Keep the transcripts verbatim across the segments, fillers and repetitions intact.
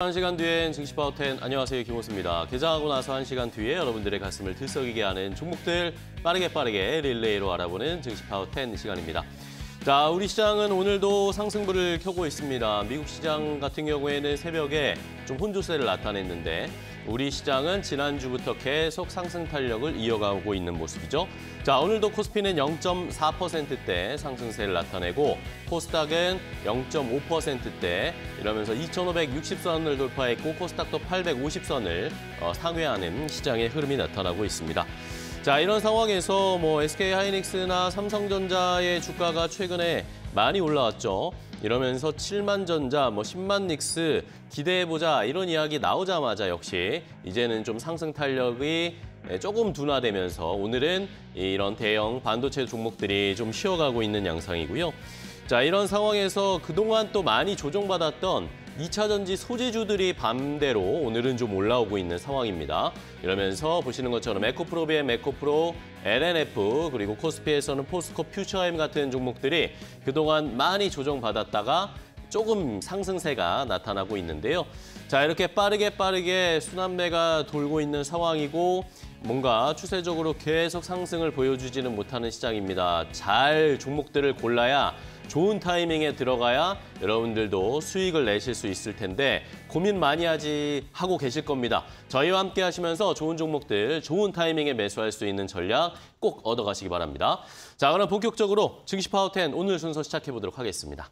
한 시간 뒤엔 증시파워텐 안녕하세요, 김호수입니다. 개장하고 나서 한 시간 뒤에 여러분들의 가슴을 들썩이게 하는 종목들 빠르게 빠르게 릴레이로 알아보는 증시파워텐 시간입니다. 자, 우리 시장은 오늘도 상승불을 켜고 있습니다. 미국 시장 같은 경우에는 새벽에 좀 혼조세를 나타냈는데 우리 시장은 지난주부터 계속 상승 탄력을 이어가고 있는 모습이죠. 자, 오늘도 코스피는 영 점 사 퍼센트대 상승세를 나타내고 코스닥은 영 점 오 퍼센트대 이러면서 이천오백육십 선을 돌파했고 코스닥도 팔백오십 선을 상회하는 시장의 흐름이 나타나고 있습니다. 자, 이런 상황에서 뭐 에스케이하이닉스나 삼성전자의 주가가 최근에 많이 올라왔죠. 이러면서 칠만 전자, 뭐 십만 닉스 기대해보자 이런 이야기 나오자마자 역시 이제는 좀 상승 탄력이 조금 둔화되면서 오늘은 이런 대형 반도체 종목들이 좀 쉬어가고 있는 양상이고요. 자, 이런 상황에서 그동안 또 많이 조정받았던 이차전지 소재주들이 반대로 오늘은 좀 올라오고 있는 상황입니다. 이러면서 보시는 것처럼 에코프로비엠, 에코프로, 엘엔에프 그리고 코스피에서는 포스코퓨처엠 같은 종목들이 그동안 많이 조정받았다가 조금 상승세가 나타나고 있는데요. 자, 이렇게 빠르게 빠르게 순환매가 돌고 있는 상황이고 뭔가 추세적으로 계속 상승을 보여주지는 못하는 시장입니다. 잘 종목들을 골라야 좋은 타이밍에 들어가야 여러분들도 수익을 내실 수 있을 텐데 고민 많이 하지 하고 계실 겁니다. 저희와 함께 하시면서 좋은 종목들, 좋은 타이밍에 매수할 수 있는 전략 꼭 얻어가시기 바랍니다. 자, 그럼 본격적으로 증시파워텐 오늘 순서 시작해보도록 하겠습니다.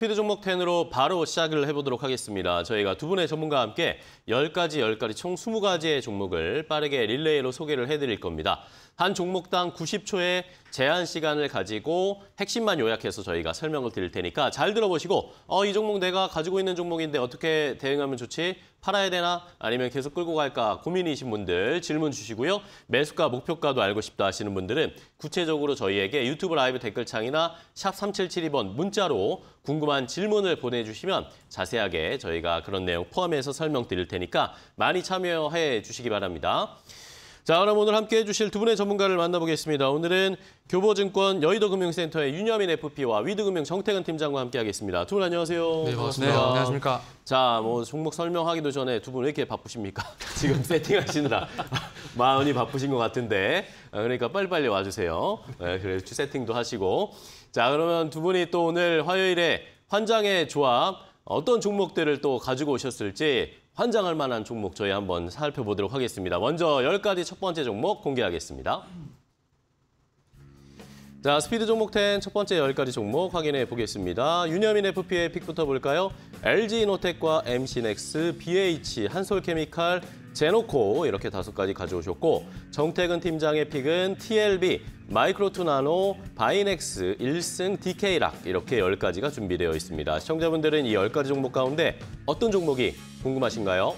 스피드 종목 텐으로 바로 시작을 해보도록 하겠습니다. 저희가 두 분의 전문가와 함께 열 가지, 열 가지 총 스무 가지의 종목을 빠르게 릴레이로 소개를 해드릴 겁니다. 한 종목당 구십 초의 제한 시간을 가지고 핵심만 요약해서 저희가 설명을 드릴 테니까 잘 들어보시고 어, 이 종목 내가 가지고 있는 종목인데 어떻게 대응하면 좋지? 팔아야 되나? 아니면 계속 끌고 갈까? 고민이신 분들 질문 주시고요. 매수가, 목표가도 알고 싶다 하시는 분들은 구체적으로 저희에게 유튜브 라이브 댓글창이나 샵 삼칠칠이 번 문자로 궁금한 질문을 보내주시면 자세하게 저희가 그런 내용 포함해서 설명드릴 테니까 많이 참여해 주시기 바랍니다. 자, 그럼 오늘 함께해 주실 두 분의 전문가를 만나보겠습니다. 오늘은 교보증권 여의도금융센터의 윤여민 에프피와 위드금융 정태근 팀장과 함께하겠습니다. 두 분 안녕하세요. 네, 반갑습니다. 네, 안녕하십니까. 자, 뭐 종목 설명하기도 전에 두 분 왜 이렇게 바쁘십니까? 지금 세팅하시느라 마음이 바쁘신 것 같은데 그러니까 빨리빨리 와주세요. 네, 그래서 세팅도 하시고. 자, 그러면 두 분이 또 오늘 화요일에 환장의 조합 어떤 종목들을 또 가지고 오셨을지 환장할 만한 종목 저희 한번 살펴보도록 하겠습니다. 먼저 열 가지 첫 번째 종목 공개하겠습니다. 자, 스피드 종목 텐 첫 번째 열 가지 종목 확인해 보겠습니다. 윤여민 에프피의 픽부터 볼까요? 엘지이노텍과 엠씨넥스, 비에이치, 한솔케미칼, 제노코 이렇게 다섯 가지 가져오셨고 정태근 팀장의 픽은 티엘비, 마이크로투나노, 바이넥스, 일승, 디케이락 이렇게 열 가지가 준비되어 있습니다. 시청자분들은 이 열 가지 종목 가운데 어떤 종목이 궁금하신가요?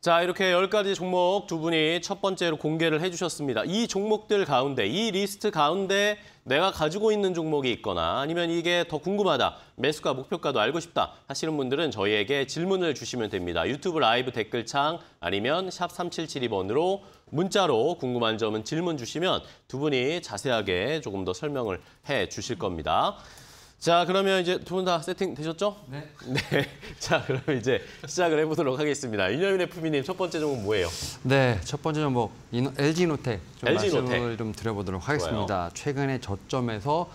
자, 이렇게 열 가지 종목 두 분이 첫 번째로 공개를 해주셨습니다. 이 종목들 가운데, 이 리스트 가운데 내가 가지고 있는 종목이 있거나 아니면 이게 더 궁금하다, 매수가, 목표가도 알고 싶다 하시는 분들은 저희에게 질문을 주시면 됩니다. 유튜브 라이브 댓글창 아니면 샵 삼칠칠이 번으로 문자로 궁금한 점은 질문 주시면 두 분이 자세하게 조금 더 설명을 해 주실 겁니다. 자, 그러면 이제 두 분 다 세팅 되셨죠? 네. 네. 자, 그럼 이제 시작을 해보도록 하겠습니다. 윤여민 에프피님 첫 번째 종목 뭐예요? 네, 첫 번째 종목 엘지이노텍 좀 엘지 말씀을 노텍. 좀 드려보도록 하겠습니다. 좋아요. 최근에 저점에서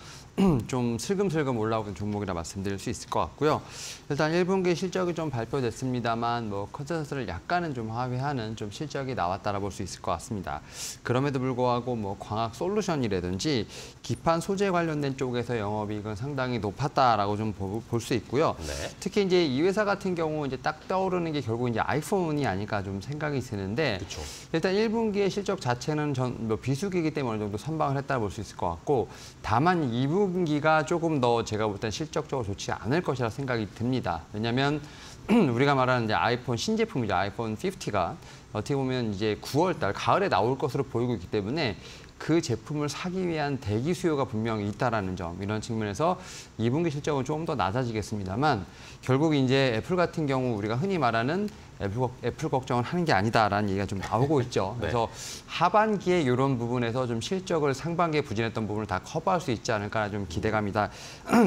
좀 슬금슬금 올라오는 종목이라 말씀드릴 수 있을 것 같고요. 일단 일 분기 실적이 좀 발표됐습니다만 뭐 컨센서스를 약간은 좀 하회하는 좀 실적이 나왔다라 볼 수 있을 것 같습니다. 그럼에도 불구하고 뭐 광학 솔루션이라든지 기판 소재 관련된 쪽에서 영업이익은 상당히 높았다라고 좀 볼 수 있고요. 네. 특히 이제 이 회사 같은 경우 이제 딱 떠오르는 게 결국 이제 아이폰이 아닐까 좀 생각이 드는데 그쵸. 일단 일 분기의 실적 자체는 전 뭐 비수기이기 때문에 어느 정도 선방을 했다라 볼 수 있을 것 같고 다만 이 분 이 분기가 조금 더 제가 볼 땐 실적적으로 좋지 않을 것이라 생각이 듭니다. 왜냐하면 우리가 말하는 이제 아이폰 신제품이죠. 아이폰 오십가 어떻게 보면 이제 구월 달 가을에 나올 것으로 보이고 있기 때문에 그 제품을 사기 위한 대기 수요가 분명히 있다라는 점, 이런 측면에서 이 분기 실적은 조금 더 낮아지겠습니다만 결국 이제 애플 같은 경우 우리가 흔히 말하는 애플, 애플 걱정은 하는 게 아니다라는 얘기가 좀 나오고 있죠. 그래서 네. 하반기에 이런 부분에서 좀 실적을 상반기에 부진했던 부분을 다 커버할 수 있지 않을까라는 좀 기대감이 다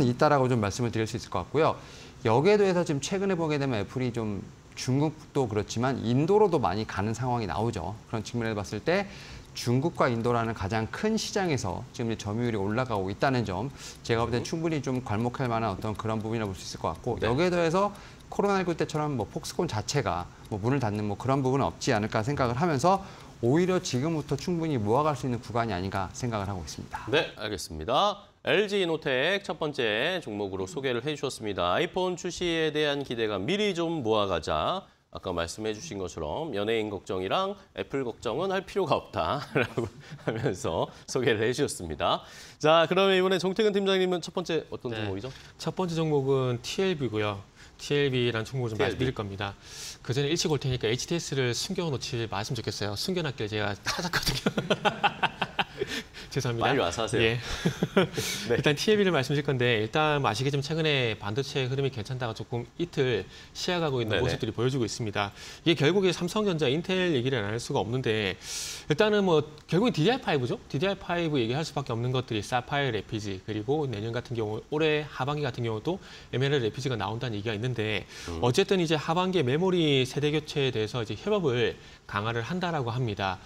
있다라고 좀 말씀을 드릴 수 있을 것 같고요. 여기에 대해서 지금 최근에 보게 되면 애플이 좀 중국도 그렇지만 인도로도 많이 가는 상황이 나오죠. 그런 측면에서 봤을 때 중국과 인도라는 가장 큰 시장에서 지금 이제 점유율이 올라가고 있다는 점, 제가 볼 때 충분히 좀 괄목할 만한 어떤 그런 부분이라고 볼 수 있을 것 같고, 네. 여기에 더해서 코로나십구 때처럼 뭐 폭스콘 자체가 뭐 문을 닫는 뭐 그런 부분은 없지 않을까 생각을 하면서 오히려 지금부터 충분히 모아갈 수 있는 구간이 아닌가 생각을 하고 있습니다. 네, 알겠습니다. 엘지이노텍 첫 번째 종목으로 소개를 해주셨습니다. 아이폰 출시에 대한 기대감 미리 좀 모아가자. 아까 말씀해 주신 것처럼 연예인 걱정이랑 애플 걱정은 할 필요가 없다라고 하면서 소개를 해주셨습니다. 자, 그러면 이번에 정태근 팀장님은 첫 번째 어떤 네, 종목이죠? 첫 번째 종목은 티엘비고요. 티엘비라는 종목을 좀 말씀드릴 겁니다. 그 전에 일찍 올 테니까 에이치티에스를 숨겨놓지 마시면 좋겠어요. 숨겨놨길 제가 찾았거든요. 죄송합니다. 빨리 와서 하세요. 예. 네. 일단 티엘비를 말씀드릴 건데 일단 아시겠지만 최근에 반도체 흐름이 괜찮다가 조금 이틀 시약하고 있는 네네. 모습들이 보여주고 있습니다. 이게 결국에 삼성전자, 인텔 얘기를 안 할 수가 없는데 일단은 뭐 결국엔 디디알파이브죠. 디디알파이브 얘기할 수밖에 없는 것들이 사파이어 레피지 그리고 내년 같은 경우 올해 하반기 같은 경우도 엠엘엘 레피지가 나온다는 얘기가 있는데 음. 어쨌든 이제 하반기에 메모리 세대 교체에 대해서 이제 협업을 강화를 한다라고 합니다.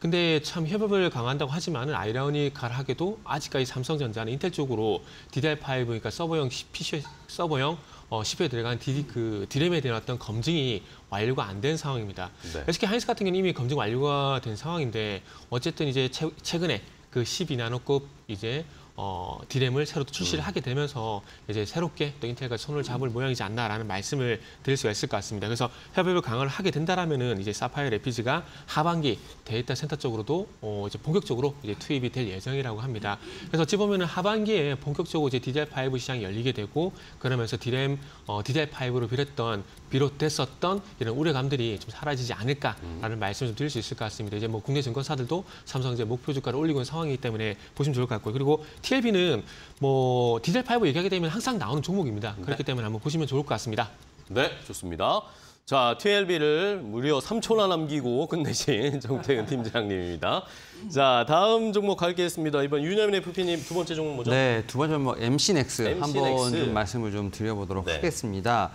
근데 참 협업을 강화한다고 하지만 아이러니컬하게도 아직까지 삼성전자는 인텔 쪽으로 디디알파이브, 그러니까 서버형 피씨 서버형 어, 씨피유에 들어간 디디, 그 디램에 대한 어떤 검증이 완료가 안 된 상황입니다. 네. 에스케이하이닉스 같은 경우는 이미 검증 완료가 된 상황인데 어쨌든 이제 채, 최근에 그 십이 나노급 이제 어, 디램을 새로 또 출시를 하게 되면서 이제 새롭게 또 인텔과 손을 잡을 모양이지 않나라는 말씀을 드릴 수가 있을 것 같습니다. 그래서 협업을 강화를 하게 된다라면은 이제 사파이어 레피지가 하반기 데이터 센터 쪽으로도 어, 이제 본격적으로 이제 투입이 될 예정이라고 합니다. 그래서 어찌 보면은 하반기에 본격적으로 이제 디디알파이브 시장이 열리게 되고 그러면서 디램 어, 디디알파이브로 비롯했던 비롯됐었던 이런 우려감들이 좀 사라지지 않을까라는 음. 말씀을 좀 드릴 수 있을 것 같습니다. 이제 뭐 국내 증권사들도 삼성전자 목표 주가를 올리고 있는 상황이기 때문에 보시면 좋을 것 같고요. 그리고 티엘비는 뭐 디젤 파이브 얘기하게 되면 항상 나오는 종목입니다. 네. 그렇기 때문에 한번 보시면 좋을 것 같습니다. 네, 좋습니다. 자, 티엘비를 무려 삼 초나 남기고 끝내신 정태근 팀장님입니다. 자, 다음 종목 갈게겠습니다. 이번 윤여민 에프피님 두 번째 종목 뭐죠? 네, 두 번째 종목 엠씨넥스 한번 좀 말씀을 좀 드려보도록 네. 하겠습니다.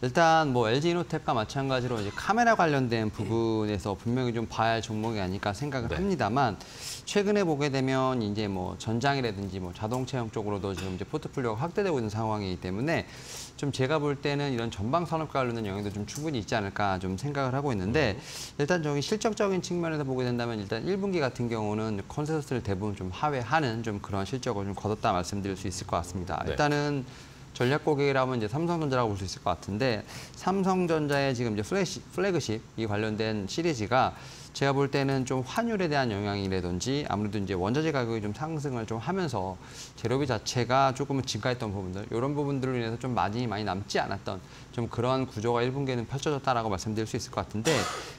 일단 뭐 엘지이노텍과 마찬가지로 이제 카메라 관련된 부분에서 분명히 좀 봐야 할 종목이 아닐까 생각을 네. 합니다만 최근에 보게 되면 이제 뭐 전장이라든지 뭐 자동차용 쪽으로도 지금 이제 포트폴리오가 확대되고 있는 상황이기 때문에 좀 제가 볼 때는 이런 전방 산업과 관련된 영향도 좀 충분히 있지 않을까 좀 생각을 하고 있는데 일단 저기 실적적인 측면에서 보게 된다면 일단 일 분기 같은 경우는 컨센서스를 대부분 좀 하회하는 좀 그런 실적을 좀 거뒀다 말씀드릴 수 있을 것 같습니다. 네. 일단은 전략 고객이라면 이제 삼성전자라고 볼 수 있을 것 같은데 삼성전자의 지금 이제 플래시, 플래그십 이 관련된 시리즈가 제가 볼 때는 좀 환율에 대한 영향이라든지 아무래도 이제 원자재 가격이 좀 상승을 좀 하면서 재료비 자체가 조금은 증가했던 부분들 이런 부분들로 인해서 좀 마진이 많이 남지 않았던 좀 그런 구조가 일 분기에는 펼쳐졌다라고 말씀드릴 수 있을 것 같은데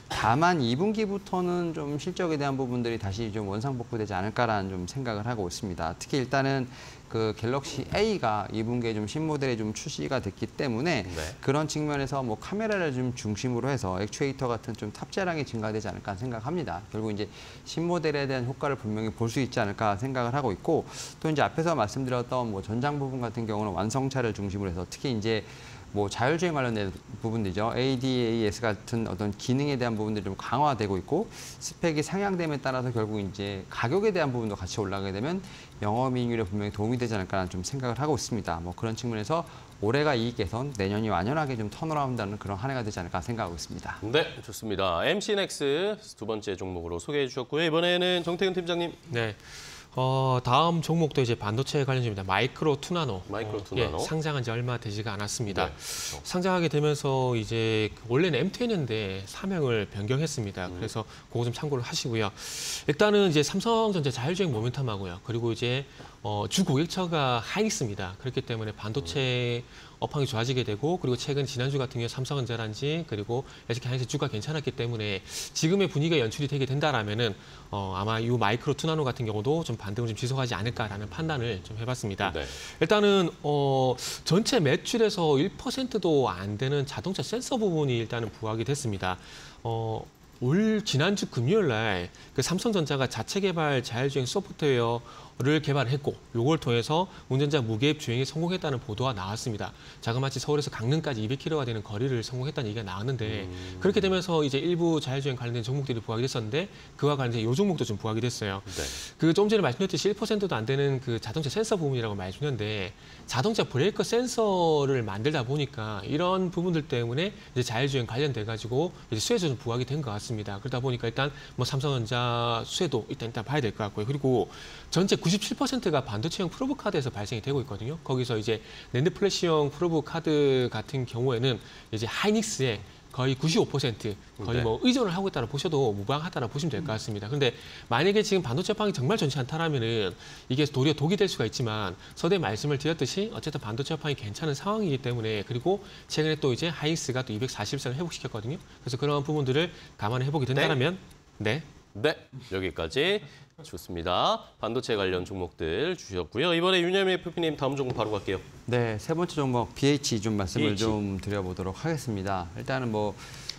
다만 이 분기부터는 좀 실적에 대한 부분들이 다시 좀 원상복구되지 않을까라는 좀 생각을 하고 있습니다. 특히 일단은 그 갤럭시 A가 이 분기에 좀 신모델이 좀 출시가 됐기 때문에 네. 그런 측면에서 뭐 카메라를 좀 중심으로 해서 액추에이터 같은 좀 탑재량이 증가되지 않을까 생각합니다. 결국 이제 신모델에 대한 효과를 분명히 볼 수 있지 않을까 생각을 하고 있고 또 이제 앞에서 말씀드렸던 뭐 전장 부분 같은 경우는 완성차를 중심으로 해서 특히 이제 뭐 자율주행 관련된 부분들이죠. 에이디에이에스 같은 어떤 기능에 대한 부분들이 좀 강화되고 있고, 스펙이 상향됨에 따라서 결국 이제 가격에 대한 부분도 같이 올라가게 되면 영업이익률에 분명히 도움이 되지 않을까라는 좀 생각을 하고 있습니다. 뭐 그런 측면에서 올해가 이익 개선, 내년이 완연하게 좀 턴어라운드하는 그런 한 해가 되지 않을까 생각하고 있습니다. 네, 좋습니다. 엠씨넥스 두 번째 종목으로 소개해 주셨고요. 이번에는 정태근 팀장님. 네. 어, 다음 종목도 이제 반도체 관련주입니다. 마이크로투나노. 마이크로투나노. 어, 예, 상장한 지 얼마 되지가 않았습니다. 네, 그렇죠. 상장하게 되면서 이제 원래는 엠티엔인데 사명을 변경했습니다. 음. 그래서 그거 좀 참고를 하시고요. 일단은 이제 삼성전자 자율주행 모멘텀하고요. 그리고 이제 어, 주 고객처가 하이닉스입니다. 그렇기 때문에 반도체 음. 업황이 좋아지게 되고, 그리고 최근 지난주 같은 경우에 삼성전자란지 그리고 에스케하이닉스 주가 괜찮았기 때문에 지금의 분위기가 연출이 되게 된다라면은 어, 아마 이 마이크로 투나노 같은 경우도 좀 반등을 좀 지속하지 않을까라는 판단을 좀 해봤습니다. 네. 일단은 어, 전체 매출에서 일 퍼센트도 안 되는 자동차 센서 부분이 일단은 부각이 됐습니다. 어, 올 지난주 금요일 날 그 삼성전자가 자체 개발 자율주행 소프트웨어를 개발했고, 요걸 통해서 운전자 무개입 주행에 성공했다는 보도가 나왔습니다. 자그마치 서울에서 강릉까지 이백 킬로미터가 되는 거리를 성공했다는 얘기가 나왔는데, 음. 그렇게 되면서 이제 일부 자율주행 관련된 종목들이 부각이 됐었는데, 그와 관련된 요 종목도 좀 부각이 됐어요. 네. 그 좀 전에 말씀드렸듯이 일 퍼센트도 안 되는 그 자동차 센서 부분이라고 말해주는데, 자동차 브레이크 센서를 만들다 보니까 이런 부분들 때문에 이제 자율주행 관련돼 가지고 이제 수혜도 좀 부각이 된 것 같습니다. 그러다 보니까 일단 뭐 삼성전자 수혜도 일단 일단 봐야 될 것 같고요. 그리고 전체 구십칠 퍼센트가 반도체형 프로브 카드에서 발생이 되고 있거든요. 거기서 이제 낸드 플래시형 프로브 카드 같은 경우에는 이제 하이닉스의 거의 구십오 퍼센트, 거의 네. 뭐 의존을 하고 있다고 보셔도 무방하다고 보시면 될 것 같습니다. 그런데 만약에 지금 반도체 업황이 정말 좋지 않다라면은 이게 도리어 독이 될 수가 있지만, 서두에 말씀을 드렸듯이 어쨌든 반도체 업황이 괜찮은 상황이기 때문에, 그리고 최근에 또 이제 하이닉스가 또 이백사십 선을 회복시켰거든요. 그래서 그런 부분들을 감안해 보게 된다면 네. 네. 네. 여기까지 좋습니다. 반도체 관련 종목들 주셨고요. 이번에 윤여민 에프피님 다음 종목 바로 갈게요. 네, 세 번째 종목 비에이치 좀 말씀을 비에이치. 좀 드려보도록 하겠습니다. 일단은 뭐,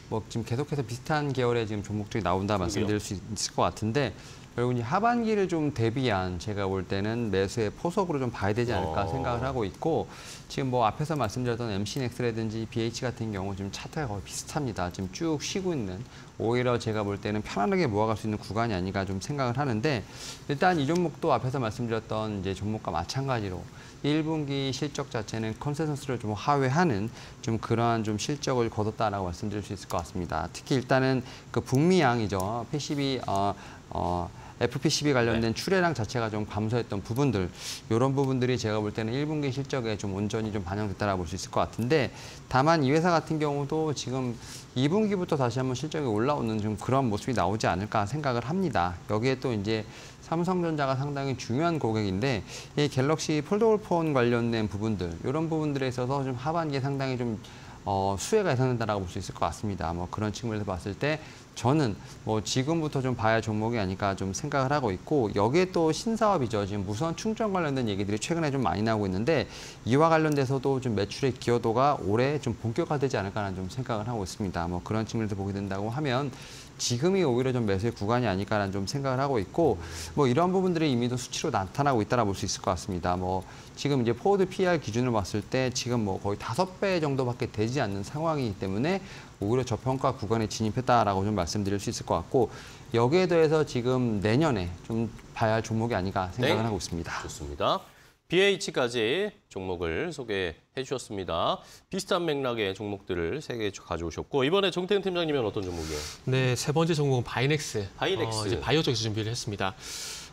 뭐 지금 계속해서 비슷한 계열의 지금 종목들이 나온다 말씀드릴 수 있을 것 같은데, 결국 이 하반기를 좀 대비한 제가 볼 때는 매수의 포석으로 좀 봐야 되지 않을까 생각을 하고 있고, 지금 뭐 앞에서 말씀드렸던 엠씨넥스라든지 비에이치 같은 경우 지금 차트가 거의 비슷합니다. 지금 쭉 쉬고 있는, 오히려 제가 볼 때는 편안하게 모아갈 수 있는 구간이 아닌가 좀 생각을 하는데, 일단 이 종목도 앞에서 말씀드렸던 이제 종목과 마찬가지로 일 분기 실적 자체는 컨센서스를 좀 하회하는 좀 그러한 좀 실적을 거뒀다라고 말씀드릴 수 있을 것 같습니다. 특히 일단은 그 북미양이죠. 피씨비 어, 어, 에프피씨비 관련된 네. 출하량 자체가 좀 감소했던 부분들, 이런 부분들이 제가 볼 때는 일 분기 실적에 좀 온전히 좀 반영됐다라고 볼 수 있을 것 같은데, 다만 이 회사 같은 경우도 지금 이 분기부터 다시 한번 실적이 올라오는 좀 그런 모습이 나오지 않을까 생각을 합니다. 여기에 또 이제 삼성전자가 상당히 중요한 고객인데, 이 갤럭시 폴더블폰 관련된 부분들, 이런 부분들에 있어서 좀 하반기에 상당히 좀 어, 수혜가 예상된다라고 볼 수 있을 것 같습니다. 뭐 그런 측면에서 봤을 때 저는 뭐 지금부터 좀 봐야 종목이 아닐까 좀 생각을 하고 있고, 여기에 또 신사업이죠. 지금 무선 충전 관련된 얘기들이 최근에 좀 많이 나오고 있는데, 이와 관련돼서도 좀 매출의 기여도가 올해 좀 본격화되지 않을까라는 좀 생각을 하고 있습니다. 뭐 그런 측면에서 보게 된다고 하면 지금이 오히려 좀 매수의 구간이 아닐까라는 좀 생각을 하고 있고, 뭐 이런 부분들이 이미도 수치로 나타나고 있다라고 볼 수 있을 것 같습니다. 뭐 지금 이제 포워드 피알 기준을 봤을 때 지금 뭐 거의 다섯 배 정도밖에 되지 않는 상황이기 때문에 오히려 저평가 구간에 진입했다라고 좀 말씀드릴 수 있을 것 같고, 여기에 대해서 지금 내년에 좀 봐야 할 종목이 아닌가 생각을 네. 하고 있습니다. 좋습니다. 비에이치까지 종목을 소개해 주셨습니다. 비슷한 맥락의 종목들을 세 개 가져오셨고, 이번에 정태근 팀장님은 어떤 종목이에요? 네, 세 번째 종목은 바이넥스. 바이넥스. 어, 이제 바이오 쪽에서 준비를 했습니다.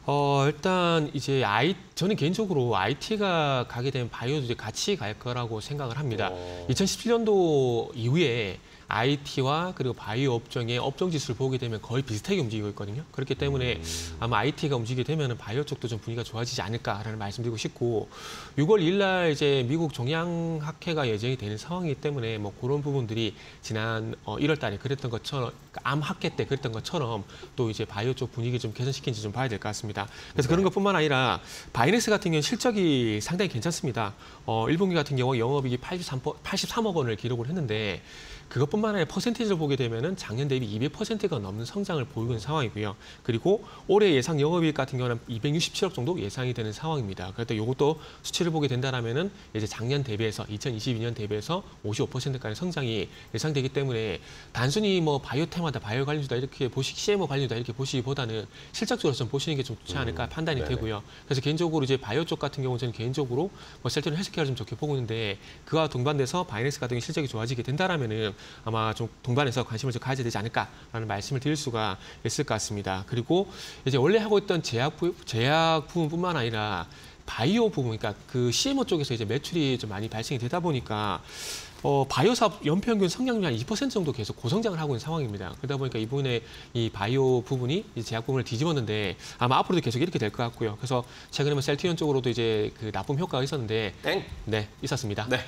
어, 일단 이제 아이, 저는 개인적으로 아이티가 가게 되면 바이오도 이제 같이 갈 거라고 생각을 합니다. 어... 이천십칠 년도 이후에 아이티와 그리고 바이오 업종의 업종 지수를 보게 되면 거의 비슷하게 움직이고 있거든요. 그렇기 때문에 음. 아마 아이티가 움직이게 되면 바이오 쪽도 좀 분위기가 좋아지지 않을까라는 말씀드리고 싶고, 유월 일일 날 이제 미국 종양학회가 예정이 되는 상황이기 때문에 뭐 그런 부분들이 지난 일월 달에 그랬던 것처럼, 암학회 때 그랬던 것처럼 또 이제 바이오 쪽 분위기 좀 개선시킨지 좀 봐야 될 것 같습니다. 그래서 네. 그런 것뿐만 아니라 바이넥스 같은 경우는 실적이 상당히 괜찮습니다. 어, 일 분기 같은 경우 영업이익이 팔십삼, 팔십삼억 원을 기록을 했는데, 그것뿐만 아니라 퍼센티지를 보게 되면은 작년 대비 이백 퍼센트가 넘는 성장을 보이고 있는 상황이고요. 그리고 올해 예상 영업이익 같은 경우는 이백육십칠억 정도 예상이 되는 상황입니다. 그래서 이것도 수치를 보게 된다라면은 이제 작년 대비해서 이천이십이 년 대비해서 오십오 퍼센트까지 성장이 예상되기 때문에 단순히 뭐 바이오테마다 바이오 관련주다 이렇게 보시 씨엠오 관련주다 이렇게 보시기보다는 실적적으로 좀 보시는 게 좀 좋지 않을까 판단이 네네. 되고요. 그래서 개인적으로 이제 바이오 쪽 같은 경우는 저는 개인적으로 뭐 셀트는 헬스케어를 좀 좋게 보고 있는데 그와 동반돼서 바이넥스 같은 실적이 좋아지게 된다라면은 아마 좀 동반해서 관심을 좀 가져야 되지 않을까라는 말씀을 드릴 수가 있을 것 같습니다. 그리고 이제 원래 하고 있던 제약 부, 제약 부분뿐만 아니라 바이오 부분, 그러니까 그 씨엠오 쪽에서 이제 매출이 좀 많이 발생이 되다 보니까 어, 바이오 사업 연평균 성장률이 한 이 퍼센트 정도 계속 고성장을 하고 있는 상황입니다. 그러다 보니까 이분의 이 바이오 부분이 이제 제약 부분을 뒤집었는데 아마 앞으로도 계속 이렇게 될 것 같고요. 그래서 최근에 뭐 셀티온 쪽으로도 이제 그 납품 효과가 있었는데 땡! 네, 있었습니다. 네.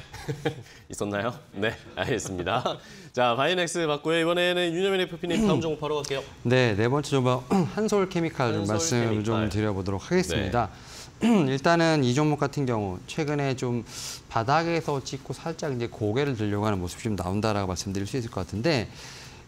있었나요? 네, 알겠습니다. 자, 바이넥스 봤고요. 이번에는 윤여민 에프피님 다음 종목 바로 갈게요. 네, 네 번째 종목 한솔케미칼 한솔 말씀 케미칼. 좀 드려보도록 하겠습니다. 네. 일단은 이 종목 같은 경우 최근에 좀 바닥에서 찍고 살짝 이제 고개를 들려고 하는 모습이 좀 나온다라고 말씀드릴 수 있을 것 같은데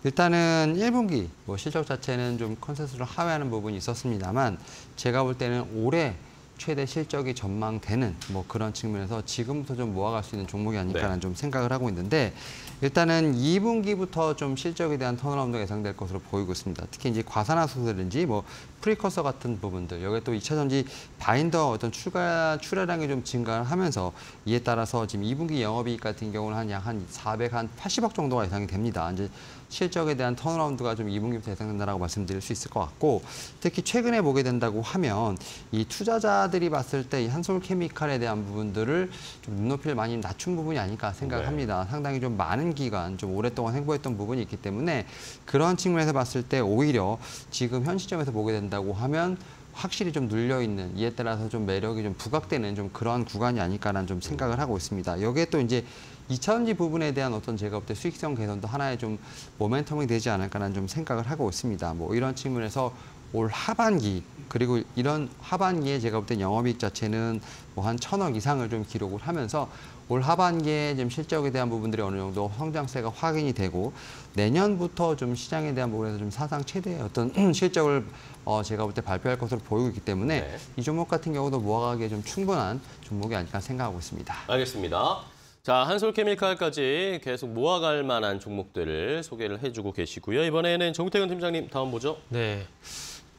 일단은 일 분기 뭐 실적 자체는 좀 컨센서스를 하회하는 부분이 있었습니다만 제가 볼 때는 올해 최대 실적이 전망되는 뭐 그런 측면에서 지금부터 좀 모아갈 수 있는 종목이 아닐까라는 네. 좀 생각을 하고 있는데 일단은 이 분기부터 좀 실적에 대한 턴어라운드가 예상될 것으로 보이고 있습니다. 특히 이제 과산화수소든지 뭐 프리커서 같은 부분들, 여기에 또 이차전지 바인더 어떤 출가 출하량이 좀 증가하면서 이에 따라서 지금 이 분기 영업이익 같은 경우는 한 약 한 사백팔십억 정도가 예상이 됩니다. 이제 실적에 대한 턴어라운드가 좀 이 분기부터 예상된다라고 말씀드릴 수 있을 것 같고 특히 최근에 보게 된다고 하면 이 투자자들이 봤을 때 이 한솔케미칼에 대한 부분들을 좀 눈높이를 많이 낮춘 부분이 아닐까 생각합니다. 네. 상당히 좀 많은 기간 좀 오랫동안 행보했던 부분이 있기 때문에 그런 측면에서 봤을 때 오히려 지금 현 시점에서 보게 된다고 하면 확실히 좀 눌려있는, 이에 따라서 좀 매력이 좀 부각되는 좀 그런 구간이 아닐까라는 좀 생각을 하고 있습니다. 여기에 또 이제 이차전지 부분에 대한 어떤 제가 볼 때 수익성 개선도 하나의 좀 모멘텀이 되지 않을까라는 좀 생각을 하고 있습니다. 뭐 이런 측면에서 올 하반기, 그리고 이런 하반기에 제가 볼 때 영업이익 자체는 뭐 한 천억 이상을 좀 기록을 하면서 올 하반기에 지금 실적에 대한 부분들이 어느 정도 성장세가 확인이 되고 내년부터 좀 시장에 대한 부분에서 좀 사상 최대의 어떤 실적을 어 제가 볼 때 발표할 것으로 보이고 있기 때문에 네. 이 종목 같은 경우도 모아가기에 좀 충분한 종목이 아닐까 생각하고 있습니다. 알겠습니다. 자, 한솔케미칼까지 계속 모아갈 만한 종목들을 소개를 해주고 계시고요. 이번에는 정태근 팀장님 다음 보죠. 네.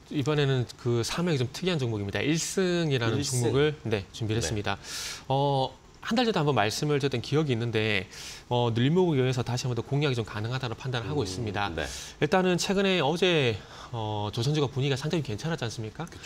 이번에는 그 사명이 좀 특이한 종목입니다. 일승이라는 일승. 종목을 네, 준비했습니다. 네. 어, 한 달 전에 한번 말씀을 드렸던 기억이 있는데 어, 늘목에 의해서 다시 한번 더 공략이 좀 가능하다고 판단을 하고 있습니다. 음, 네. 일단은 최근에 어제 어, 조선주가 분위기가 상당히 괜찮았지 않습니까? 그쵸.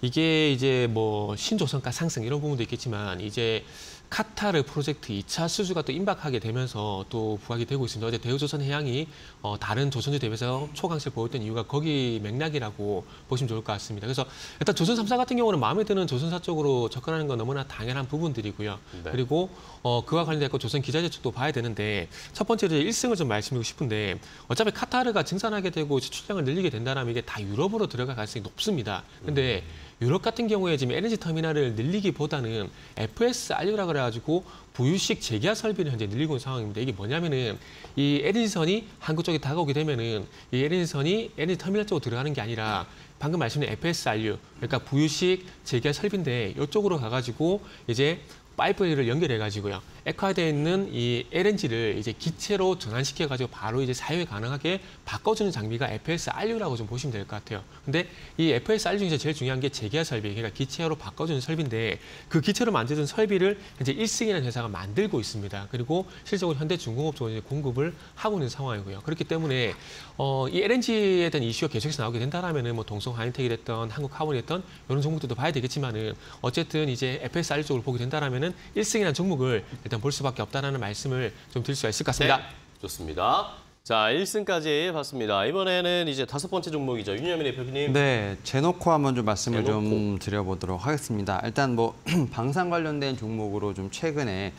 이게 이제 뭐 신조선가 상승 이런 부분도 있겠지만 이제 카타르 프로젝트 이 차 수주가 또 임박하게 되면서 또 부각이 되고 있습니다. 어제 대우조선해양이 어, 다른 조선주 대비해서 초강세를 보였던 이유가 거기 맥락이라고 보시면 좋을 것 같습니다. 그래서 일단 조선 삼 사 같은 경우는 마음에 드는 조선사 쪽으로 접근하는 건 너무나 당연한 부분들이고요. 네. 그리고 어, 그와 관련된 조선 기자재 쪽도 봐야 되는데 첫 번째로 일승을 좀 말씀드리고 싶은데 어차피 카타르가 증산하게 되고 수출량을 늘리게 된다면 이게 다 유럽으로 들어갈 가능성이 높습니다. 근데 음. 유럽 같은 경우에 지금 엘엔지 터미널을 늘리기보다는 에프에스 알류라고 해가지고 보유식 재계약 설비를 현재 늘리고 있는 상황입니다. 이게 뭐냐면은 이 엘엔지선이 한국 쪽에 다가오게 되면은 이 엘엔지선이 엘엔지 터미널 쪽으로 들어가는 게 아니라 방금 말씀드린 에프에스 알류, 그러니까 보유식 재계약 설비인데 이쪽으로 가가지고 이제 파이프를 연결해가지고요. 액화되어 있는 이 엘엔지를 이제 기체로 전환시켜가지고 바로 이제 사용이 가능하게 바꿔주는 장비가 에프에스 알유라고 좀 보시면 될 것 같아요. 근데 이 에프에스 알유 중에서 제일 중요한 게 재계약 설비, 그러니까 기체로 바꿔주는 설비인데 그 기체로 만드는 설비를 이제 일승이라는 회사가 만들고 있습니다. 그리고 실제로 현대중공업 쪽으로 이제 공급을 하고 있는 상황이고요. 그렇기 때문에 어, 이 엘엔지에 대한 이슈가 계속해서 나오게 된다라면은 뭐 동성 하이텍이 됐던 한국 카본이 됐던 이런 종목들도 봐야 되겠지만은 어쨌든 이제 에프에스 알유 쪽으로 보게 된다라면은 일승이라는 종목을 일단 볼 수밖에 없다는 말씀을 좀 드릴 수가 있을 것 같습니다. 네, 좋습니다. 자, 일승까지 봤습니다. 이번에는 이제 다섯 번째 종목이죠. 윤여민 대표님. 네, 제노코 한번 좀 말씀을 제노코. 좀 드려보도록 하겠습니다. 일단 뭐 방산 관련된 종목으로 좀 최근에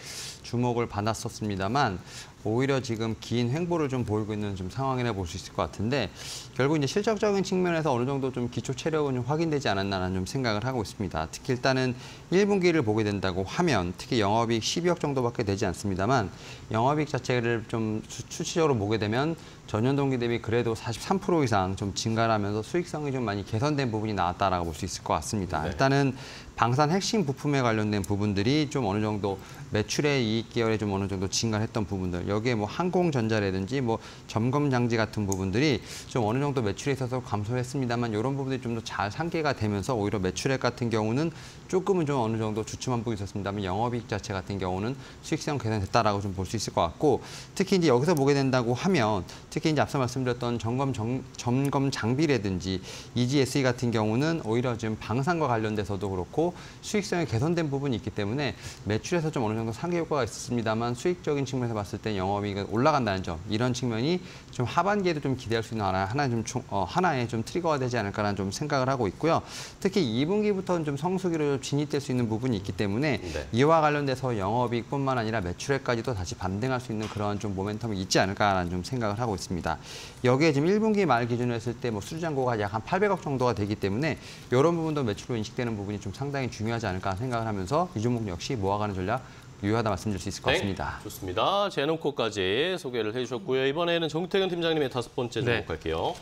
주목을 받았었습니다만 오히려 지금 긴 횡보를 좀 보이고 있는 좀 상황이라 볼 수 있을 것 같은데, 결국 이제 실적적인 측면에서 어느 정도 좀 기초 체력은 좀 확인되지 않았나라는 좀 생각을 하고 있습니다. 특히 일단은 일 분기를 보게 된다고 하면 특히 영업이익 십이억 정도밖에 되지 않습니다만, 영업이익 자체를 좀 수치적으로 보게 되면 전년 동기 대비 그래도 사십삼 퍼센트 이상 좀 증가하면서 수익성이 좀 많이 개선된 부분이 나왔다라고 볼 수 있을 것 같습니다. 네. 일단은 방산 핵심 부품에 관련된 부분들이 좀 어느 정도 매출의 이익 계열에 좀 어느 정도 증가했던 부분들, 여기에 뭐 항공전자라든지 뭐 점검 장치 같은 부분들이 좀 어느 정도 매출에 있어서 감소했습니다만, 이런 부분들이 좀 더 잘 상계가 되면서 오히려 매출액 같은 경우는 조금은 좀 어느 정도 주춤한 부분이 있었습니다만, 영업이익 자체 같은 경우는 수익성 개선됐다라고 좀 볼 수 있을 것 같고, 특히 이제 여기서 보게 된다고 하면 특히 이제 앞서 말씀드렸던 점검 정, 점검 장비라든지 이지에스이 같은 경우는 오히려 지금 방산과 관련돼서도 그렇고 수익성이 개선된 부분이 있기 때문에 매출에서 좀 어느 정도 상계 효과가 있었습니다만, 수익적인 측면에서 봤을 때 영업이익이 올라간다는 점, 이런 측면이 좀 하반기에도 좀 기대할 수 있는 하나, 하나 좀 총, 어, 하나의 좀 트리거가 되지 않을까라는 좀 생각을 하고 있고요. 특히 이 분기부터는 좀 성수기로 진입될 수 있는 부분이 있기 때문에 네. 이와 관련돼서 영업이익뿐만 아니라 매출액까지도 다시 반등할 수 있는 그런 좀 모멘텀이 있지 않을까라는 좀 생각을 하고 있습니다. 여기에 지금 일 분기 말 기준으로 했을 때 뭐 수주잔고가 약 한 팔백억 정도가 되기 때문에 이런 부분도 매출로 인식되는 부분이 좀 상당히 중요하지 않을까 생각을 하면서 이 종목 역시 모아가는 전략 유효하다 말씀드릴 수 있을 것 같습니다. 네, 좋습니다. 제노코까지 소개를 해주셨고요. 이번에는 정태근 팀장님의 다섯 번째 종목 네. 갈게요.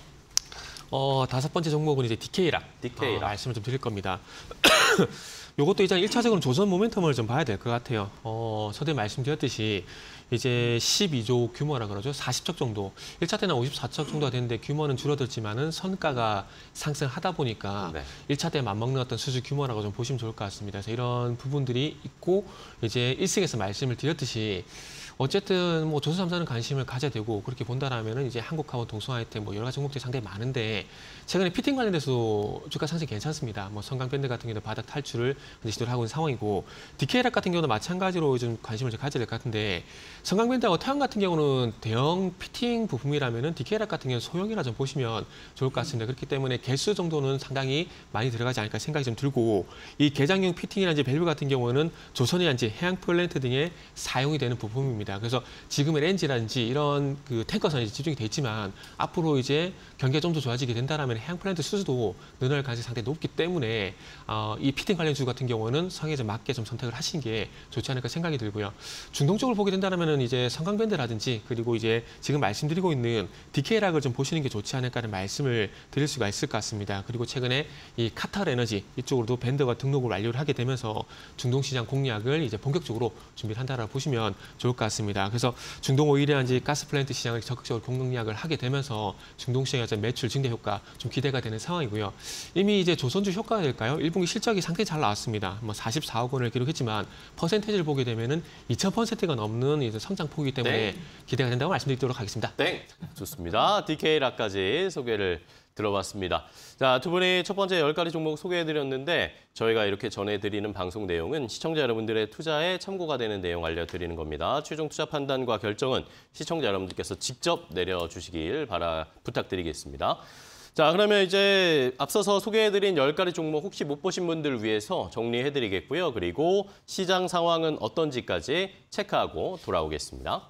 어, 다섯 번째 종목은 이제 디케이락. 디케이락. 어, 말씀을 좀 드릴 겁니다. 이것도 이제 일 차적으로 조선 모멘텀을 좀 봐야 될 것 같아요. 어, 전에 말씀드렸듯이 이제 십이조 규모라 그러죠. 사십척 정도. 일 차 때는 오십사척 정도가 됐는데 규모는 줄어들지만은 선가가 상승하다 보니까 네. 일 차 때 맞먹는 어떤 수주 규모라고 좀 보시면 좋을 것 같습니다. 그래서 이런 부분들이 있고, 이제 일승에서 말씀을 드렸듯이 어쨌든 뭐 조선삼사는 관심을 가져야 되고, 그렇게 본다라면은 이제 한국하고 동성하이텍 뭐 여러 가지 종목들이 상당히 많은데, 최근에 피팅 관련돼서 주가 상승이 괜찮습니다. 뭐 성강밴드 같은 경우도 바닥 탈출을 이제 시도를 하고 있는 상황이고, 디케이락 같은 경우도 마찬가지로 좀 관심을 좀 가져야 될 것 같은데, 성강밴드하고 태양 같은 경우는 대형 피팅 부품이라면은 디케이락 같은 경우는 소형이라 좀 보시면 좋을 것 같습니다. 그렇기 때문에 개수 정도는 상당히 많이 들어가지 않을까 생각이 좀 들고, 이 개장용 피팅이라든지 밸브 같은 경우는 조선이라든지 해양 플랜트 등에 사용이 되는 부품입니다. 그래서 지금 엘엔지라든지 이런 그 탱커선이 집중이 돼 있지만, 앞으로 이제 경기가 좀 더 좋아지게 된다면 해양 플랜트 수주도 늘어날 가능성이 상당히 높기 때문에 어, 이 피팅 관련 주 같은 경우는 성에 맞게 좀 선택을 하신 게 좋지 않을까 생각이 들고요. 중동 쪽을 보게 된다면 이제 성강밴드라든지, 그리고 이제 지금 말씀드리고 있는 디케이락을 좀 보시는 게 좋지 않을까라는 말씀을 드릴 수가 있을 것 같습니다. 그리고 최근에 이 카타르 에너지 이쪽으로도 밴드가 등록을 완료를 하게 되면서 중동 시장 공략을 이제 본격적으로 준비를 한다라고 보시면 좋을 것 같습니다. 그래서 중동 오일이라든지 가스플랜트 시장을 적극적으로 공략을 하게 되면서 중동 시장의 매출 증대 효과 좀 기대가 되는 상황이고요. 이미 이제 조선주 효과가 될까요? 일 분기 실적이 상당히 잘 나왔습니다. 뭐 사십사억 원을 기록했지만 퍼센테이지를 보게 되면은 이천 퍼센트가 넘는 이제 성장폭이기 때문에 땡. 기대가 된다고 말씀드리도록 하겠습니다. 땡. 좋습니다. 디케이락까지 소개를 들어봤습니다. 자, 두 분이 첫 번째 열 가지 종목 소개해드렸는데, 저희가 이렇게 전해드리는 방송 내용은 시청자 여러분들의 투자에 참고가 되는 내용 알려드리는 겁니다. 최종 투자 판단과 결정은 시청자 여러분들께서 직접 내려주시길 바라 부탁드리겠습니다. 자, 그러면 이제 앞서서 소개해드린 열 가지 종목 혹시 못 보신 분들을 위해서 정리해드리겠고요. 그리고 시장 상황은 어떤지까지 체크하고 돌아오겠습니다.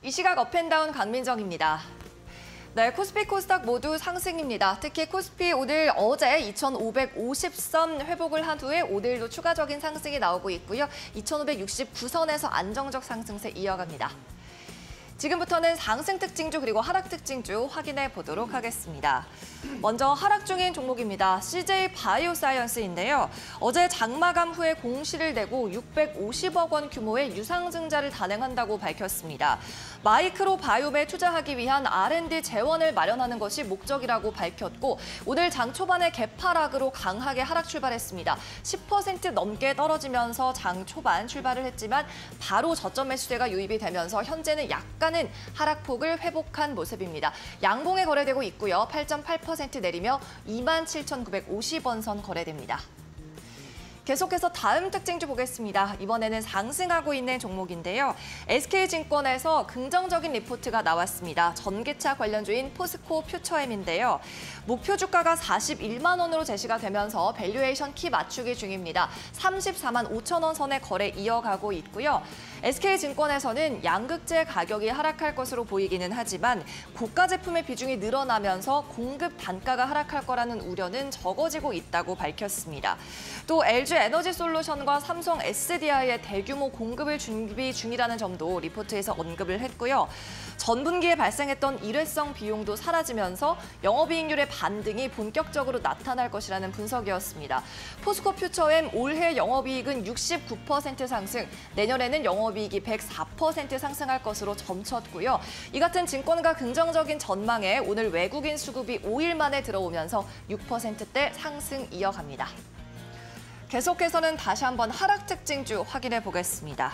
이 시각 업앤다운 강민정입니다. 네, 코스피, 코스닥 모두 상승입니다. 특히 코스피 오늘 어제 이천오백오십 선 회복을 한 후에 오늘도 추가적인 상승이 나오고 있고요. 이천오백육십구 선에서 안정적 상승세 이어갑니다. 지금부터는 상승 특징주 그리고 하락 특징주 확인해 보도록 하겠습니다. 먼저 하락 중인 종목입니다. 씨제이 바이오사이언스인데요. 어제 장마감 후에 공시를 내고 육백오십억 원 규모의 유상증자를 단행한다고 밝혔습니다. 마이크로 바이옴에 투자하기 위한 알 앤 디 재원을 마련하는 것이 목적이라고 밝혔고 오늘 장 초반에 개파락으로 강하게 하락 출발했습니다. 십 퍼센트 넘게 떨어지면서 장 초반 출발을 했지만 바로 저점 매수대가 유입이 되면서 현재는 약간 는 하락폭을 회복한 모습입니다. 양봉에 거래되고 있고요. 팔 점 팔 퍼센트 내리며 이만 칠천구백오십 원 선 거래됩니다. 계속해서 다음 특징주 보겠습니다. 이번에는 상승하고 있는 종목인데요. 에스케이증권에서 긍정적인 리포트가 나왔습니다. 전기차 관련주인 포스코퓨처엠인데요. 목표 주가가 사십일만 원으로 제시가 되면서 밸류에이션 키 맞추기 중입니다. 삼십사만 오천 원 선의 거래 이어가고 있고요. 에스케이증권에서는 양극재 가격이 하락할 것으로 보이기는 하지만 고가 제품의 비중이 늘어나면서 공급 단가가 하락할 거라는 우려는 적어지고 있다고 밝혔습니다. 또 엘지 에너지 솔루션과 삼성 에스디아이의 대규모 공급을 준비 중이라는 점도 리포트에서 언급을 했고요. 전 분기에 발생했던 일회성 비용도 사라지면서 영업이익률의 반등이 본격적으로 나타날 것이라는 분석이었습니다. 포스코퓨처엠 올해 영업이익은 육십구 퍼센트 상승, 내년에는 영업이익이 백사 퍼센트 상승할 것으로 점쳤고요. 이 같은 증권가 긍정적인 전망에 오늘 외국인 수급이 오 일 만에 들어오면서 육 퍼센트대 상승 이어갑니다. 계속해서는 다시 한번 하락 특징주 확인해 보겠습니다.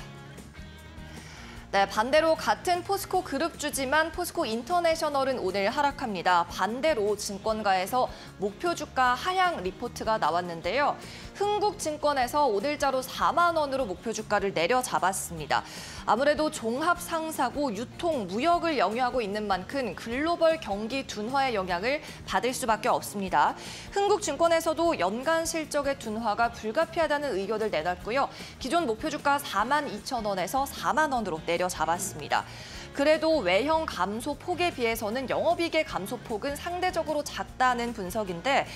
네, 반대로 같은 포스코 그룹주지만 포스코 인터내셔널은 오늘 하락합니다. 반대로 증권가에서 목표 주가 하향 리포트가 나왔는데요. 흥국증권에서 오늘자로 사만 원으로 목표 주가를 내려잡았습니다. 아무래도 종합 상사고 유통, 무역을 영위하고 있는 만큼 글로벌 경기 둔화의 영향을 받을 수밖에 없습니다. 흥국증권에서도 연간 실적의 둔화가 불가피하다는 의견을 내놨고요. 기존 목표 주가 사만 이천 원에서 사만 원으로 내려잡았습니다. 그래도 외형 감소 폭에 비해서는 영업이익의 감소폭은 상대적으로 작다는 분석인데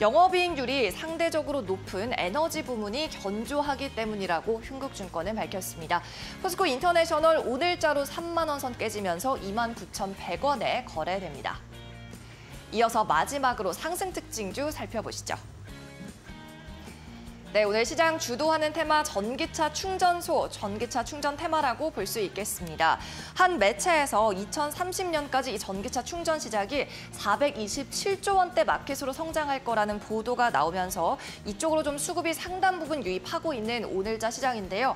영업이익률이 상대적으로 높은 에너지 부문이 견조하기 때문이라고 흥국증권은 밝혔습니다. 포스코 인터내셔널 오늘자로 삼만 원 선 깨지면서 이만 구천백 원에 거래됩니다. 이어서 마지막으로 상승 특징주 살펴보시죠. 네, 오늘 시장 주도하는 테마 전기차 충전소, 전기차 충전 테마라고 볼 수 있겠습니다. 한 매체에서 이천삼십 년까지 이 전기차 충전 시장이 사백이십칠 조 원대 마켓으로 성장할 거라는 보도가 나오면서 이쪽으로 좀 수급이 상당 부분 유입하고 있는 오늘자 시장인데요.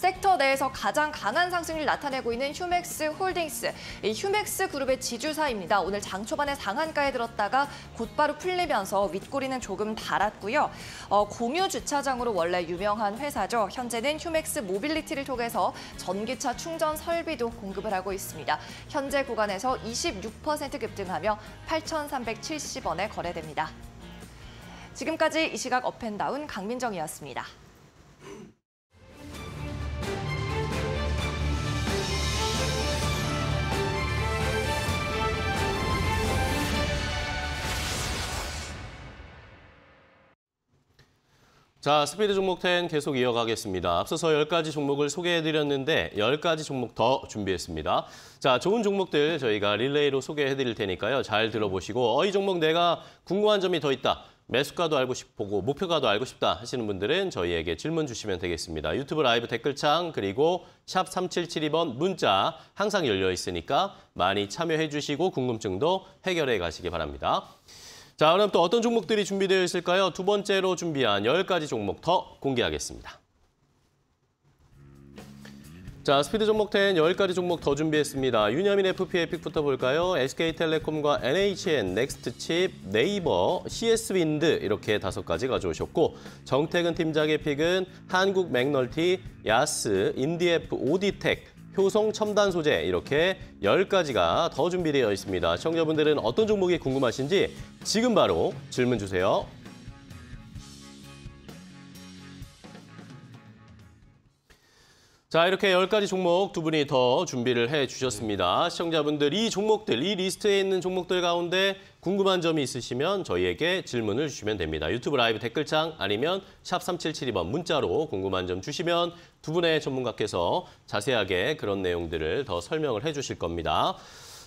섹터 내에서 가장 강한 상승률을 나타내고 있는 휴맥스 홀딩스, 이 휴맥스 그룹의 지주사입니다. 오늘 장 초반에 상한가에 들었다가 곧바로 풀리면서 윗꼬리는 조금 달았고요. 어, 공유 주차장으로 원래 유명한 회사죠. 현재는 휴맥스 모빌리티를 통해서 전기차 충전 설비도 공급을 하고 있습니다. 현재 구간에서 이십육 퍼센트 급등하며 팔천삼백칠십 원에 거래됩니다. 지금까지 이 시각 업앤다운 강민정이었습니다. 자, 스피드 종목 텐 계속 이어가겠습니다. 앞서서 열 가지 종목을 소개해드렸는데 열 가지 종목 더 준비했습니다. 자, 좋은 종목들 저희가 릴레이로 소개해드릴 테니까요. 잘 들어보시고 어, 이 종목 내가 궁금한 점이 더 있다. 매수가도 알고 싶고 목표가도 알고 싶다 하시는 분들은 저희에게 질문 주시면 되겠습니다. 유튜브 라이브 댓글창 그리고 샵 삼칠칠이 번 문자 항상 열려 있으니까 많이 참여해 주시고 궁금증도 해결해 가시기 바랍니다. 자, 그럼 또 어떤 종목들이 준비되어 있을까요? 두 번째로 준비한 열 가지 종목 더 공개하겠습니다. 자, 스피드 종목 텐 열 가지 종목 더 준비했습니다. 윤여민 에프피의 픽부터 볼까요? 에스케이텔레콤과 엔에이치엔, 넥스트칩, 네이버, 씨에스윈드 이렇게 다섯 가지 가져오셨고 정태근 팀장의 픽은 한국 맥널티, 야스, 인디에프, 오디텍, 효성첨단소재 이렇게 열 가지가 더 준비되어 있습니다. 시청자분들은 어떤 종목이 궁금하신지 지금 바로 질문 주세요. 자, 이렇게 열 가지 종목 두 분이 더 준비를 해주셨습니다. 시청자분들 이 종목들, 이 리스트에 있는 종목들 가운데 궁금한 점이 있으시면 저희에게 질문을 주시면 됩니다. 유튜브 라이브 댓글창 아니면 샵 삼칠칠이 번 문자로 궁금한 점 주시면 두 분의 전문가께서 자세하게 그런 내용들을 더 설명을 해주실 겁니다.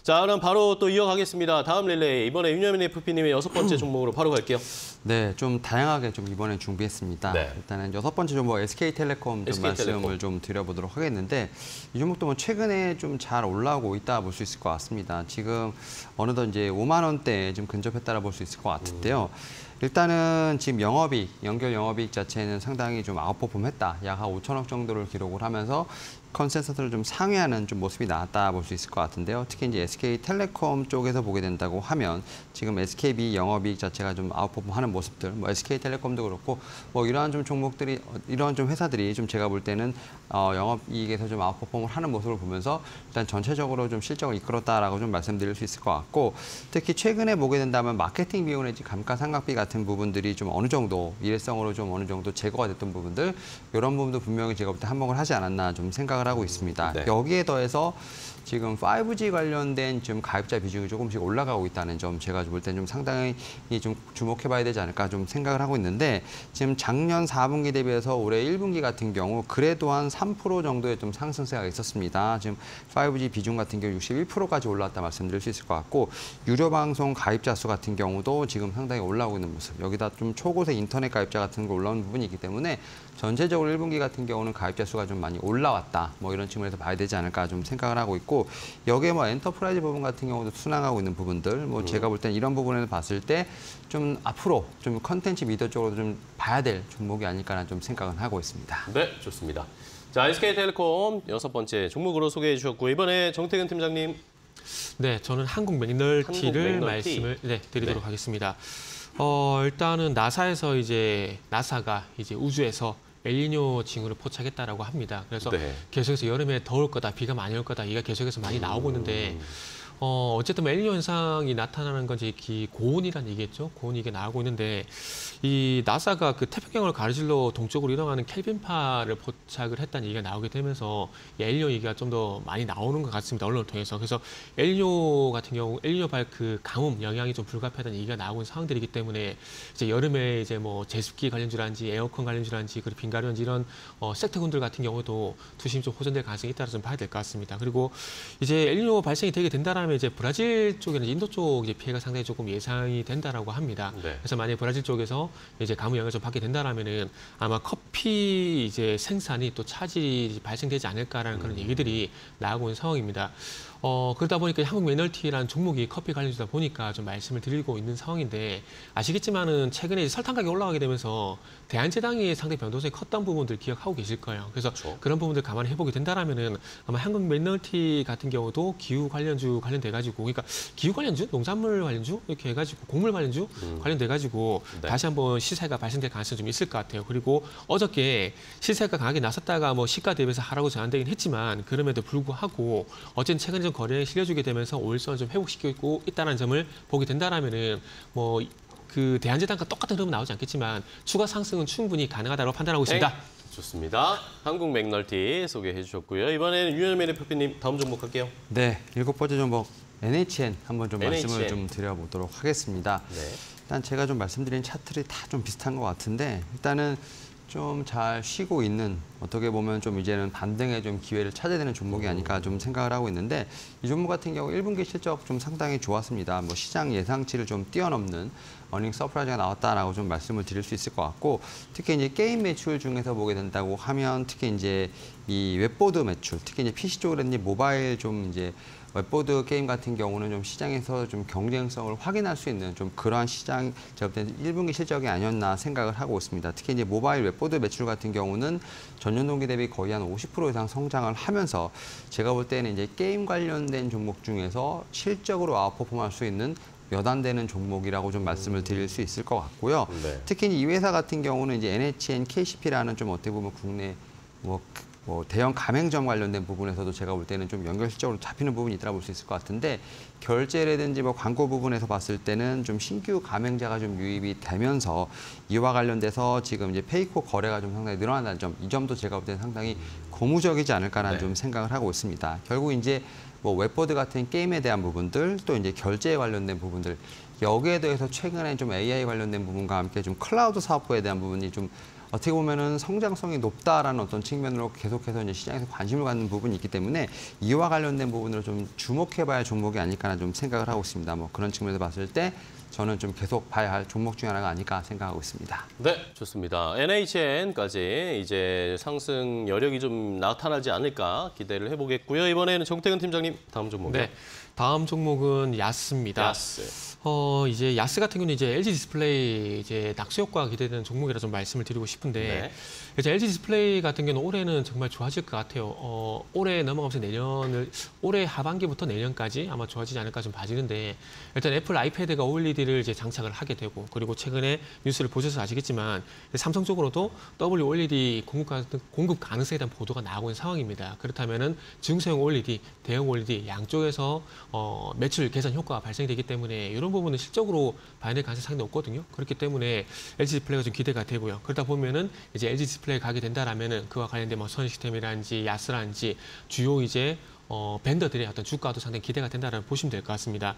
자, 그럼 바로 또 이어가겠습니다. 다음 릴레이, 이번에 윤여민 에프피님의 여섯 번째 종목으로 바로 갈게요. 네, 좀 다양하게 좀 이번에 준비했습니다. 네. 일단은 여섯 번째 종목 에스케이텔레콤 좀 말씀을 좀 드려보도록 하겠는데, 이 종목도 뭐 최근에 좀 잘 올라오고 있다 볼 수 있을 것 같습니다. 지금 어느덧 이제 오만 원대에 좀 근접했다라 볼 수 있을 것 같은데요. 음. 일단은 지금 영업이익, 연결 영업이익 자체는 상당히 좀 아웃퍼폼했다. 약 한 오천억 정도를 기록을 하면서 컨센서스를 좀 상회하는 좀 모습이 나왔다 볼 수 있을 것 같은데요. 특히 이제 에스케이텔레콤 쪽에서 보게 된다고 하면 지금 에스케이비 영업이익 자체가 좀 아웃퍼폼하는 모습들, 뭐 에스케이텔레콤도 그렇고 뭐 이러한 좀 종목들이, 이러한 좀 회사들이 좀 제가 볼 때는 어, 영업이익에서 좀 아웃퍼폼을 하는 모습을 보면서 일단 전체적으로 좀 실적을 이끌었다라고 좀 말씀드릴 수 있을 것 같고, 특히 최근에 보게 된다면 마케팅 비용 내지 감가상각비 같은 같은 부분들이 좀 어느 정도 일회성으로 좀 어느 정도 제거가 됐던 부분들, 이런 부분도 분명히 제가 볼 때 한몫을 하지 않았나 좀 생각을 하고 있습니다. 네. 여기에 더해서 지금 파이브지 관련된 좀 가입자 비중이 조금씩 올라가고 있다는 점, 제가 볼 때는 좀 상당히 좀 주목해봐야 되지 않을까 좀 생각을 하고 있는데, 지금 작년 사 분기 대비해서 올해 일 분기 같은 경우 그래도 한 삼 퍼센트 정도의 좀 상승세가 있었습니다. 지금 파이브지 비중 같은 경우 육십일 퍼센트까지 올라왔다 말씀드릴 수 있을 것 같고, 유료 방송 가입자 수 같은 경우도 지금 상당히 올라오고 있는 모습. 여기다 좀 초고세 인터넷 가입자 같은 거 올라온 부분이 있기 때문에 전체적으로 일 분기 같은 경우는 가입자 수가 좀 많이 올라왔다, 뭐 이런 측면에서 봐야 되지 않을까 좀 생각을 하고 있고, 여기에 뭐 엔터프라이즈 부분 같은 경우도 순항하고 있는 부분들, 뭐 음. 제가 볼 땐 이런 부분에서 봤을 때 좀 앞으로 좀 컨텐츠 미디어 쪽으로 좀 봐야 될 종목이 아닐까라는 좀 생각은 하고 있습니다. 네, 좋습니다. 자, 에스케이텔레콤 여섯 번째 종목으로 소개해 주셨고, 이번에 정태근 팀장님. 네, 저는 한국 맥널티를 한국 말씀을 네, 드리도록 네. 하겠습니다. 어, 일단은 나사에서 이제 나사가 이제 우주에서 엘니뇨 징후를 포착했다라고 합니다. 그래서 네. 계속해서 여름에 더울 거다, 비가 많이 올 거다, 얘기가 계속해서 많이 나오고 있는데, 어, 어쨌든 엘니뇨 현상이 나타나는 건 이제 고온이라는 얘기겠죠. 고온이 이게 나오고 있는데, 이 나사가 그 태평양을 가로질러 동쪽으로 이동하는 켈빈파를 포착을 했다는 얘기가 나오게 되면서 엘니뇨 얘기가 좀 더 많이 나오는 것 같습니다. 언론을 통해서. 그래서 엘니뇨 같은 경우 엘니뇨발 그 강움 영향이 좀 불가피하다는 얘기가 나오고 있는 상황들이기 때문에, 이제 여름에 이제 뭐 제습기 관련주라든지 에어컨 관련주라든지 그리고 빙가루라든지 이런 어, 섹터군들 같은 경우도 투심이 좀 호전될 가능성이 있다고 좀 봐야 될 것 같습니다. 그리고 이제 엘니뇨 발생이 되게 된다라면 이제 브라질 쪽이나 인도 쪽 이제 피해가 상당히 조금 예상이 된다라고 합니다. 네. 그래서 만약에 브라질 쪽에서 이제 가뭄 영향을 좀 받게 된다라면은 아마 커피 이제 생산이 또 차질이 발생되지 않을까라는 그런 음. 얘기들이 나오고 있는 상황입니다. 어, 그러다 보니까 한국 맥널티라는 종목이 커피 관련주다 보니까 좀 말씀을 드리고 있는 상황인데, 아시겠지만은 최근에 설탕 가격이 올라가게 되면서 대한제당이 상당히 변동성이 컸던 부분들 기억하고 계실 거예요. 그래서 그렇죠. 그런 부분들 감안해 보게 된다라면은 아마 한국 맥널티 같은 경우도 기후 관련주 관련돼가지고, 그러니까 기후 관련주, 농산물 관련주 이렇게 해가지고 곡물 관련주 음. 관련돼가지고 네. 다시 한번 시세가 발생될 가능성이 좀 있을 것 같아요. 그리고 어저께 시세가 강하게 나섰다가 뭐 시가 대비해서 하라고 제안되긴 했지만, 그럼에도 불구하고 어쨌든 최근에 좀 거래에 실려주게 되면서 오일선을 좀 회복시키고 있다는 점을 보게 된다라면은 뭐 그 대한제당과 똑같은 흐름은 나오지 않겠지만 추가 상승은 충분히 가능하다고 판단하고 있습니다. 네. 좋습니다. 한국 맥널티 소개해 주셨고요. 이번에는 윤여민 대표님 다음 종목 갈게요. 네, 일곱 번째 종목 엔에이치엔 한번 좀 엔에이치엔. 말씀을 좀 드려보도록 하겠습니다. 네. 일단 제가 좀 말씀드린 차트들이 다 좀 비슷한 것 같은데, 일단은 좀 잘 쉬고 있는, 어떻게 보면 좀 이제는 반등에 좀 기회를 찾아야 되는 종목이 아닐까 좀 생각을 하고 있는데, 이 종목 같은 경우 일 분기 실적 좀 상당히 좋았습니다. 뭐 시장 예상치를 좀 뛰어넘는 어닝 서프라이즈가 나왔다라고 좀 말씀을 드릴 수 있을 것 같고, 특히 이제 게임 매출 중에서 보게 된다고 하면 특히 이제 이 웹보드 매출, 특히 이제 피씨 쪽이라든지 모바일 좀 이제 웹보드 게임 같은 경우는 좀 시장에서 좀 경쟁성을 확인할 수 있는 좀 그러한 시장, 제가 볼 때는 일 분기 실적이 아니었나 생각을 하고 있습니다. 특히 이제 모바일 웹보드 매출 같은 경우는 전년 동기 대비 거의 한 오십 퍼센트 이상 성장을 하면서, 제가 볼 때는 이제 게임 관련된 종목 중에서 실적으로 아웃퍼폼할 수 있는 여단되는 종목이라고 좀 말씀을 드릴 수 있을 것 같고요. 네. 특히 이 회사 같은 경우는 이제 엔에이치엔 케이씨피라는 좀 어떻게 보면 국내 뭐 뭐 대형 가맹점 관련된 부분에서도 제가 볼 때는 좀 연결 실적으로 잡히는 부분이 있다고 볼 수 있을 것 같은데, 결제라든지 뭐 광고 부분에서 봤을 때는 좀 신규 가맹자가 좀 유입이 되면서 이와 관련돼서 지금 이제 페이코 거래가 좀 상당히 늘어난다는 점, 이 점도 제가 볼 때는 상당히 고무적이지 않을까라는 네. 좀 생각을 하고 있습니다. 결국 이제 뭐 웹보드 같은 게임에 대한 부분들, 또 이제 결제에 관련된 부분들, 여기에 대해서 최근에 좀 에이아이 관련된 부분과 함께 좀 클라우드 사업부에 대한 부분이 좀 어떻게 보면은 성장성이 높다라는 어떤 측면으로 계속해서 이제 시장에서 관심을 갖는 부분이 있기 때문에 이와 관련된 부분으로 좀 주목해봐야 종목이 아닐까나 좀 생각을 하고 있습니다. 뭐 그런 측면에서 봤을 때 저는 좀 계속 봐야 할 종목 중에 하나가 아닐까 생각하고 있습니다. 네, 좋습니다. 엔에이치엔까지 이제 상승 여력이 좀 나타나지 않을까 기대를 해보겠고요. 이번에는 정태근 팀장님, 다음 종목이요. 네, 다음 종목은 야스입니다. 야스. 어, 이제 야스 같은 경우는 이제 엘지 디스플레이 이제 낙수 효과가 기대되는 종목이라 좀 말씀을 드리고 싶은데, 네. 이제 엘지 디스플레이 같은 경우는 올해는 정말 좋아질 것 같아요. 어, 올해 넘어가면서 내년을, 올해 하반기부터 내년까지 아마 좋아지지 않을까 좀 봐지는데, 일단 애플 아이패드가 오엘이디 를 이제 장착을 하게 되고, 그리고 최근에 뉴스를 보셔서 아시겠지만 삼성 쪽으로도 더블유 오 엘 이 디 공급, 가, 공급 가능성에 대한 보도가 나오고 있는 상황입니다. 그렇다면은 중소형 오 엘 이 디, 대형 오 엘 이 디 양쪽에서 어, 매출 개선 효과가 발생되기 때문에 이런 부분은 실적으로 반영될 가능성이 상당히 높거든요. 그렇기 때문에 엘지 디스플레이가 좀 기대가 되고요. 그러다 보면은 이제 엘지 디스플레이 가게 된다라면은 그와 관련된 뭐 선시스템이라든지 야스라든지 주요 이제 어, 벤더들의 어떤 주가도 상당히 기대가 된다라고 보시면 될 것 같습니다.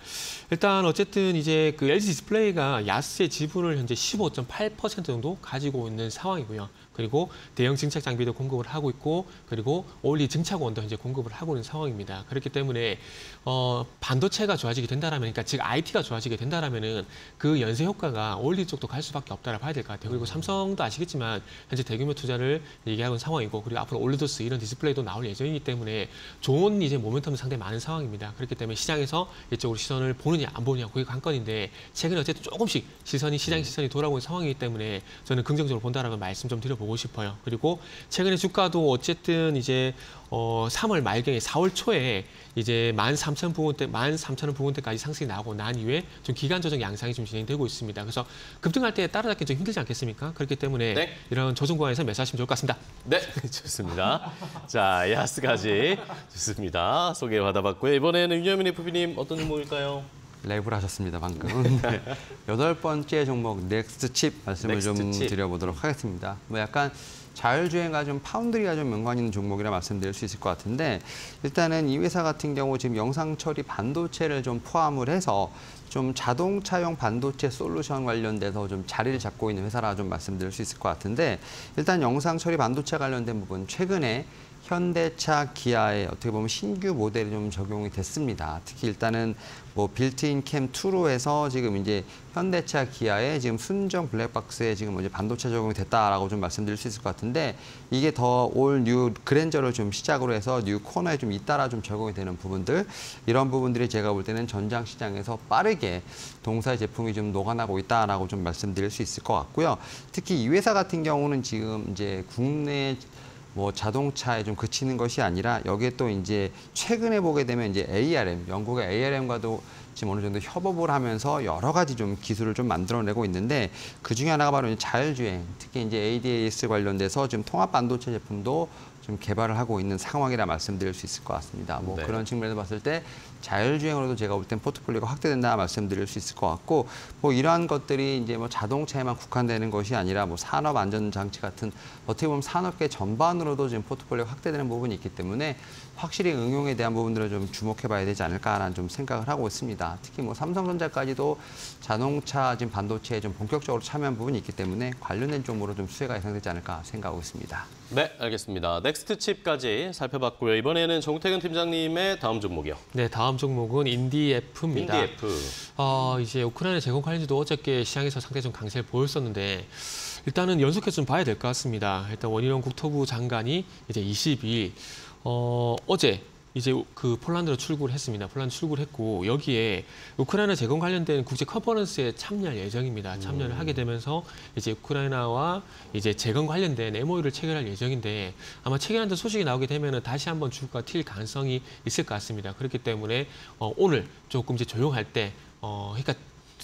일단 어쨌든 이제 그 엘지 디스플레이가 야스의 지분을 현재 십오 점 팔 퍼센트 정도 가지고 있는 상황이고요. 그리고 대형 증착 장비도 공급을 하고 있고, 그리고 올리 증착원도 현재 공급을 하고 있는 상황입니다. 그렇기 때문에 어, 반도체가 좋아지게 된다라면, 그러니까 즉 아이티가 좋아지게 된다라면은 그 연쇄 효과가 올리 쪽도 갈 수밖에 없다라고 봐야 될 것 같아요. 그리고 삼성도 아시겠지만 현재 대규모 투자를 얘기하고 있는 상황이고, 그리고 앞으로 올리도스 이런 디스플레이도 나올 예정이기 때문에 좋은 이제 모멘텀이 상당히 많은 상황입니다. 그렇기 때문에 시장에서 이쪽으로 시선을 보느냐 안 보느냐 그게 관건인데, 최근에 어쨌든 조금씩 시선이 시장 시선이 돌아오는 상황이기 때문에 저는 긍정적으로 본다라고 말씀 좀 드려보고. 보고 싶어요. 그리고 최근에 주가도 어쨌든 이제 어, 삼월 말경에 사월 초에 이제 만 삼천 부근대, 만 삼천 원 부근대까지 상승이 나오고 난 이후에 좀 기간 조정 양상이 좀 진행되고 있습니다. 그래서 급등할 때 따라잡기 좀 힘들지 않겠습니까? 그렇기 때문에 네. 이런 조정 구간에서 매수하시면 좋을 것 같습니다. 네, 좋습니다. 자, 야스까지 좋습니다. 소개 받아봤고요. 이번에는 윤여민 에프비님 어떤 종목일까요? 랩을 하셨습니다, 방금. 여덟 번째 종목, 넥스트칩 말씀을 넥스트 좀 칩. 드려보도록 하겠습니다. 뭐 약간 자율주행과 좀 파운드리가 좀 연관 있는 종목이라 말씀드릴 수 있을 것 같은데, 일단은 이 회사 같은 경우 지금 영상 처리 반도체를 좀 포함을 해서 좀 자동차용 반도체 솔루션 관련돼서 좀 자리를 잡고 있는 회사라 좀 말씀드릴 수 있을 것 같은데, 일단 영상 처리 반도체 관련된 부분, 최근에 현대차, 기아에 어떻게 보면 신규 모델이 좀 적용이 됐습니다. 특히 일단은 뭐 빌트인 캠 투로 해서 지금 이제 현대차, 기아에 지금 순정 블랙박스에 지금 이제 반도체 적용이 됐다라고 좀 말씀드릴 수 있을 것 같은데, 이게 더 올 뉴 그랜저를 좀 시작으로 해서 뉴 코너에 좀 잇따라 좀 적용이 되는 부분들, 이런 부분들이 제가 볼 때는 전장 시장에서 빠르게 동사의 제품이 좀 녹아나고 있다라고 좀 말씀드릴 수 있을 것 같고요. 특히 이 회사 같은 경우는 지금 이제 국내 뭐 자동차에 좀 그치는 것이 아니라, 여기에 또 이제 최근에 보게 되면 이제 에이알엠, 영국의 에이알엠과도 지금 어느 정도 협업을 하면서 여러 가지 좀 기술을 좀 만들어내고 있는데, 그 중에 하나가 바로 이제 자율주행, 특히 이제 에이디에스 관련돼서 지금 통합 반도체 제품도 좀 개발을 하고 있는 상황이라 말씀드릴 수 있을 것 같습니다. 뭐 네. 그런 측면에서 봤을 때 자율주행으로도 제가 볼 땐 포트폴리오가 확대된다 말씀드릴 수 있을 것 같고, 뭐 이러한 것들이 이제 뭐 자동차에만 국한되는 것이 아니라 뭐 산업 안전 장치 같은 어떻게 보면 산업계 전반으로도 지금 포트폴리오가 확대되는 부분이 있기 때문에 확실히 응용에 대한 부분들을 좀 주목해봐야 되지 않을까라는 좀 생각을 하고 있습니다. 특히 뭐 삼성전자까지도 자동차 지금 반도체에 좀 본격적으로 참여한 부분이 있기 때문에 관련된 쪽으로 좀 수혜가 예상되지 않을까 생각하고 있습니다. 네, 알겠습니다. 넥스트칩까지 살펴봤고요. 이번에는 정태근 팀장님의 다음 종목이요. 네, 다음 종목은 인디에프입니다. 인디에프. 어, 이제 우크라이나 재건 관련주도 어저께 시장에서 상당히 좀 강세를 보였었는데, 일단은 연속해서 좀 봐야 될 것 같습니다. 일단 원희룡 국토부 장관이 이제 이십이일 어, 어제 이제 그 폴란드로 출국을 했습니다. 폴란드 출국을 했고, 여기에 우크라이나 재건 관련된 국제 컨퍼런스에 참여할 예정입니다. 참여를 하게 되면서 이제 우크라이나와 이제 재건 관련된 엠오유를 체결할 예정인데, 아마 체결한다는 소식이 나오게 되면은 다시 한번 주가 튈 가능성이 있을 것 같습니다. 그렇기 때문에 어, 오늘 조금 이제 조용할 때, 어, 그러니까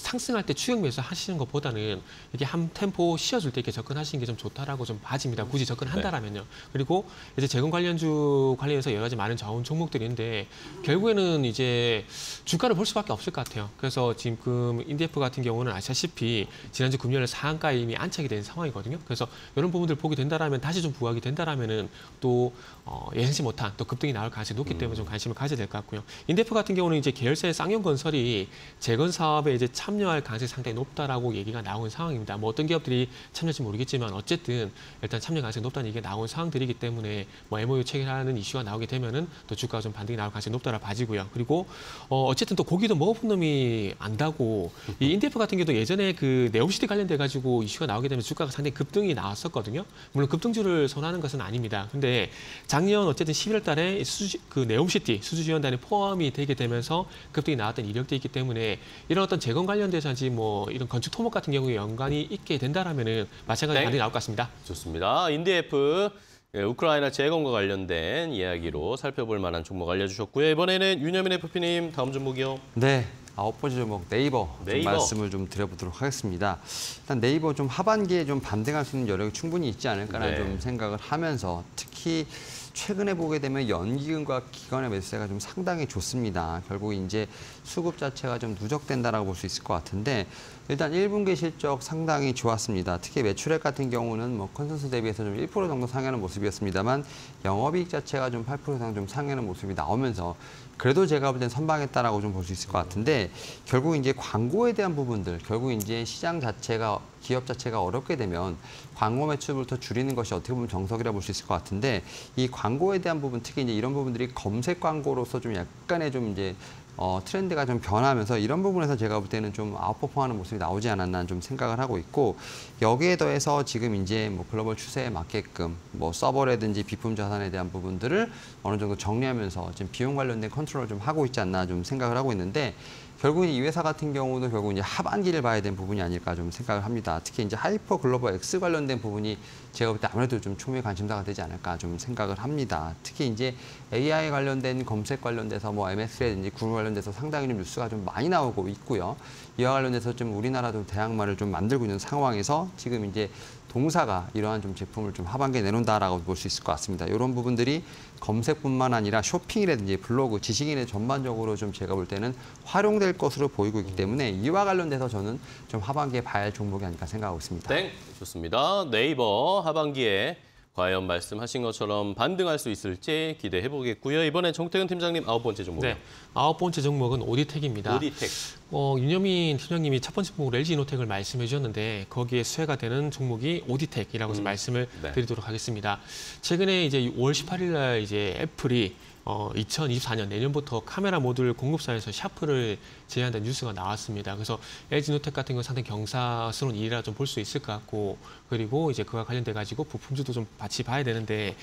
상승할 때 추격 매수 하시는 것보다는 이렇게 한 템포 쉬어줄 때 이렇게 접근하시는 게 좀 좋다라고 좀 봐집니다. 굳이 접근한다라면요. 네. 그리고 이제 재건 관련주 관련해서 여러 가지 많은 자원 종목들이 있는데 결국에는 이제 주가를 볼 수밖에 없을 것 같아요. 그래서 지금 인디에프 같은 경우는 아시다시피 지난주 금요일 상한가에 이미 안착이 된 상황이거든요. 그래서 이런 부분들 보게 된다라면 다시 좀 부각이 된다라면은 또 어, 예상치 못한 또 급등이 나올 가능성이 높기 때문에 좀 관심을 가져야 될 것 같고요. 인디에프 같은 경우는 이제 계열사의 쌍용건설이 재건 사업에 이제 참여할 가능성이 상당히 높다라고 얘기가 나온 상황입니다. 뭐 어떤 기업들이 참여할지 모르겠지만 어쨌든 일단 참여 가능성이 높다는 얘기가 나온 상황들이기 때문에 뭐 엠오유 체결하는 이슈가 나오게 되면은 또 주가가 좀 반등이 나올 가능성이 높다라 봐지고요. 그리고 어, 어쨌든 또 고기도 먹어본 놈이 안다고 이 인디에프 같은 경우도 예전에 그 네오시티 관련돼 가지고 이슈가 나오게 되면 주가가 상당히 급등이 나왔었거든요. 물론 급등주를 선호하는 것은 아닙니다. 근데 작년 어쨌든 십일월 달에 수주, 그 네옴시티 수주지원단에 포함이 되게 되면서 급등이 나왔던 이력도 있기 때문에 이런 어떤 재건 관련돼서인지 뭐 이런 건축 토목 같은 경우에 연관이 있게 된다라면은 마찬가지로 반응이 네. 나올 것 같습니다. 좋습니다. 인디에프 우크라이나 재건과 관련된 이야기로 살펴볼 만한 종목 알려주셨고요. 이번에는 윤여민 에프피님 다음 종목이요. 네. 아홉 번째 종목 네이버, 네이버. 좀 말씀을 좀 드려보도록 하겠습니다. 일단 네이버 좀 하반기에 좀 반등할 수 있는 여력이 충분히 있지 않을까라는 네. 좀 생각을 하면서 특히 최근에 보게 되면 연기금과 기관의 매수세가 좀 상당히 좋습니다. 결국 이제 수급 자체가 좀 누적된다라고 볼 수 있을 것 같은데 일단 일 분기 실적 상당히 좋았습니다. 특히 매출액 같은 경우는 뭐 컨센서스 대비해서 좀 일 퍼센트 정도 상회하는 모습이었습니다만 영업이익 자체가 좀 팔 퍼센트 이상 좀 상회하는 모습이 나오면서 그래도 제가 볼 땐 선방했다라고 좀 볼 수 있을 것 같은데 결국 이제 광고에 대한 부분들 결국 이제 시장 자체가 기업 자체가 어렵게 되면 광고 매출부터 줄이는 것이 어떻게 보면 정석이라 볼 수 있을 것 같은데 이 광고에 대한 부분 특히 이제 이런 부분들이 검색 광고로서 좀 약간의 좀 이제 어, 트렌드가 좀 변하면서 이런 부분에서 제가 볼 때는 좀 아웃퍼포하는 모습이 나오지 않았나 좀 생각을 하고 있고 여기에 더해서 지금 이제 뭐 글로벌 추세에 맞게끔 뭐 서버라든지 비품 자산에 대한 부분들을 어느 정도 정리하면서 지금 비용 관련된 컨트롤을 좀 하고 있지 않나 좀 생각을 하고 있는데 결국 이 회사 같은 경우도 결국 이제 하반기를 봐야 되는 부분이 아닐까 좀 생각을 합니다. 특히 이제 하이퍼 글로벌 X 관련된 부분이 제가 볼 때 아무래도 좀 총의 관심사가 되지 않을까 좀 생각을 합니다. 특히 이제 에이아이 관련된 검색 관련돼서 뭐 엠에스라든지 구글 관련돼서 상당히 좀 뉴스가 좀 많이 나오고 있고요. 이와 관련돼서 좀 우리나라도 대항마를 좀 만들고 있는 상황에서 지금 이제 동사가 이러한 좀 제품을 좀 하반기에 내놓는다라고 볼 수 있을 것 같습니다. 이런 부분들이 검색뿐만 아니라 쇼핑이라든지 블로그, 지식인의 전반적으로 좀 제가 볼 때는 활용될 것으로 보이고 있기 때문에 이와 관련돼서 저는 좀 하반기에 봐야 할 종목이 아닐까 생각하고 있습니다. 땡! 좋습니다. 네이버 하반기에 과연 말씀하신 것처럼 반등할 수 있을지 기대해 보겠고요. 이번에 정태근 팀장님 아홉 번째 종목이요. 네, 아홉 번째 종목은 오디텍입니다. 오디텍. 어, 윤여민 팀장님이 첫 번째 종목으로 엘지이노텍을 말씀해 주셨는데 거기에 수혜가 되는 종목이 오디텍이라고 해서 음. 말씀을 네. 드리도록 하겠습니다. 최근에 이제 오월 십팔일 날 이제 애플이 어, 이천이십사년 내년부터 카메라 모듈 공급사에서 샤프를 제외한다는 뉴스가 나왔습니다. 그래서 엘지이노텍 같은 건 상당히 경사스러운 일이라 좀 볼 수 있을 것 같고 그리고 이제 그와 관련돼 가지고 부품주도 좀 같이 봐야 되는데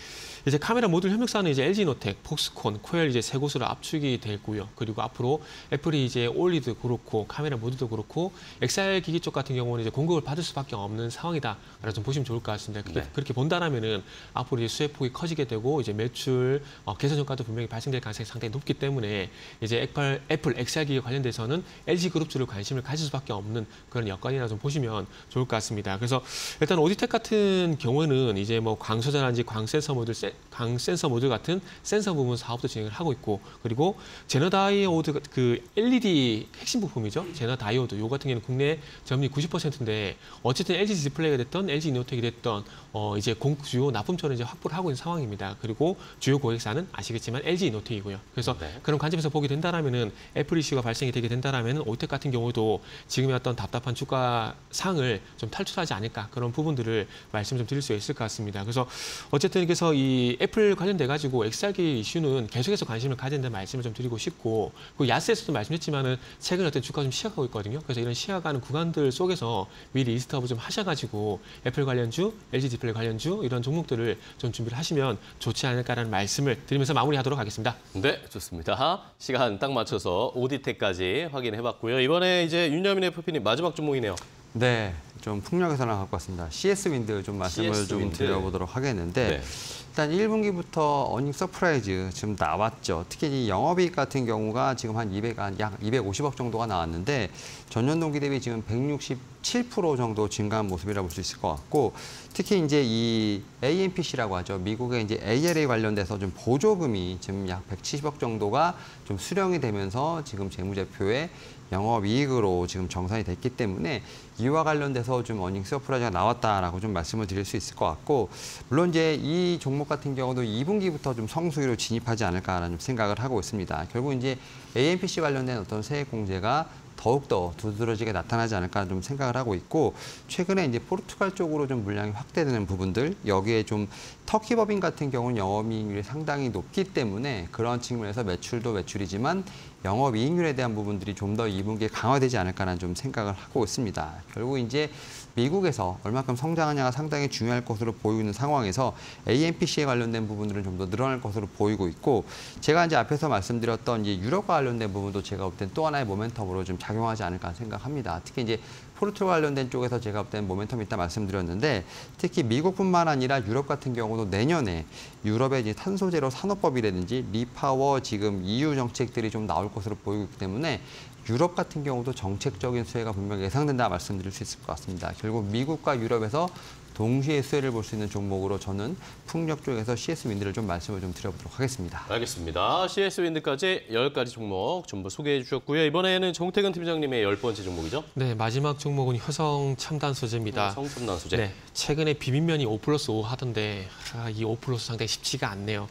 이제 카메라 모듈 협력사는 이제 엘지이노텍, 폭스콘, 코엘 이제 세 곳으로 압축이 됐고요. 그리고 앞으로 애플이 이제 올리드도 그렇고 카메라 모듈도 그렇고 엑스알 기기 쪽 같은 경우는 이제 공급을 받을 수밖에 없는 상황이다라고 좀 보시면 좋을 것 같습니다. 그게, 네. 그렇게 본다라면은 앞으로 이제 수혜폭이 커지게 되고 이제 매출 어, 개선 효과도 분명히 발생될 가능성이 상당히 높기 때문에 이제 애플, 애플 엑스알 기기에 관련돼서는 엘지그룹주를 관심을 가질 수밖에 없는 그런 여건이라 좀 보시면 좋을 것 같습니다. 그래서 일단 오디텍 같은 경우는 이제 뭐 광소자라든지 광센서 모듈, 광센서 모듈 같은 센서 부분 사업도 진행을 하고 있고 그리고 제너 다이오드 그 엘이디 핵심 부품이죠. 제너 다이오드 요 같은 경우는 국내 점유율 구십 퍼센트인데 어쨌든 엘지 디스플레이가 됐던 엘지 이노텍이 됐던 어 이제 공, 주요 납품처를 이제 확보를 하고 있는 상황입니다. 그리고 주요 고객사는 아시겠지만 엘지이노텍이고요. 그래서 네. 그런 관점에서 보게 된다라면은 애플 이슈가 발생이 되게 된다라면은 오디텍 같은 경우도 지금의 어떤 답답한 주가 상을 좀 탈출하지 않을까 그런 부분들을 말씀 좀 드릴 수 있을 것 같습니다. 그래서 어쨌든 그래서 이 애플 관련돼 가지고 엑스알기 이슈는 계속해서 관심을 가져야 된다는 말씀을 좀 드리고 싶고 그 야스에서도 말씀했지만은 최근 어떤 주가 좀 시약하고 있거든요. 그래서 이런 시약하는 구간들 속에서 미리 리스트업을 좀 하셔가지고 애플 관련주, 엘지 디플레이 관련주 이런 종목들을 좀 준비를 하시면 좋지 않을까라는 말씀을 드리면서 마무리하도록. 하겠습니다. 네, 좋습니다. 시간 딱 맞춰서 오디텍까지 확인해봤고요. 이번에 이제 윤여민 에프피님 마지막 종목이네요. 네, 좀 풍력에서 하나 갖고 왔습니다. 씨에스윈드 좀 말씀을 씨에스윈드. 좀 드려보도록 하겠는데 네. 일단 일 분기부터 어닝 서프라이즈 지금 나왔죠. 특히 이 영업이익 같은 경우가 지금 한 이백, 약 이백오십억 정도가 나왔는데 전년 동기 대비 지금 백육십칠 퍼센트 정도 증가한 모습이라 볼 수 있을 것 같고, 특히 이제 이 에이엠피씨라고 하죠. 미국의 이제 에이엘에이 관련돼서 좀 보조금이 지금 약 백칠십억 정도가 좀 수령이 되면서 지금 재무제표에 영업이익으로 지금 정산이 됐기 때문에 이와 관련돼서 좀 어닝 서프라이즈가 나왔다라고 좀 말씀을 드릴 수 있을 것 같고, 물론 이제 이 종목 같은 경우도 이 분기부터 좀 성수기로 진입하지 않을까라는 생각을 하고 있습니다. 결국 이제 에이엠피씨 관련된 어떤 세액 공제가 더욱더 두드러지게 나타나지 않을까 좀 생각을 하고 있고, 최근에 이제 포르투갈 쪽으로 좀 물량이 확대되는 부분들, 여기에 좀 터키 법인 같은 경우는 영업이익률이 상당히 높기 때문에 그런 측면에서 매출도 매출이지만 영업이익률에 대한 부분들이 좀 더 이 분기에 강화되지 않을까라는 좀 생각을 하고 있습니다. 결국 이제 미국에서 얼마큼 성장하냐가 상당히 중요할 것으로 보이는 상황에서 에이엠피씨에 관련된 부분들은 좀 더 늘어날 것으로 보이고 있고, 제가 이제 앞에서 말씀드렸던 이제 유럽과 관련된 부분도 제가 볼 땐 또 하나의 모멘텀으로 좀 작용하지 않을까 생각합니다. 특히 이제 포르투갈 관련된 쪽에서 제가 볼 때는 모멘텀이 있다 말씀드렸는데, 특히 미국뿐만 아니라 유럽 같은 경우도 내년에 유럽의 이제 탄소제로 산업법이라든지 리파워 지금 이유 정책들이 좀 나올 것으로 보이고 있기 때문에 유럽 같은 경우도 정책적인 수혜가 분명히 예상된다 말씀드릴 수 있을 것 같습니다. 결국 미국과 유럽에서 동시에 수혜를 볼 수 있는 종목으로 저는 풍력 쪽에서 씨에스윈드를 좀 말씀을 좀 드려보도록 하겠습니다. 알겠습니다. 씨에스윈드까지 열 가지 종목 전부 소개해 주셨고요. 이번에는 정태근 팀장님의 열 번째 종목이죠? 네, 마지막 종목은 효성첨단소재입니다. 효성첨단소재. 네, 최근에 비빔면이 오 플러스 오 하던데 아, 이 오 플러스 상당히 쉽지가 않네요.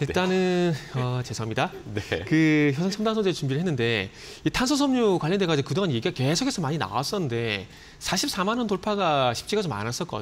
일단은 네. 어, 죄송합니다. 네. 그 효성첨단소재 준비를 했는데 이 탄소섬유 관련돼가지고 그동안 얘기가 계속해서 많이 나왔었는데 사십사만 원 돌파가 쉽지가 좀 않았었거든요.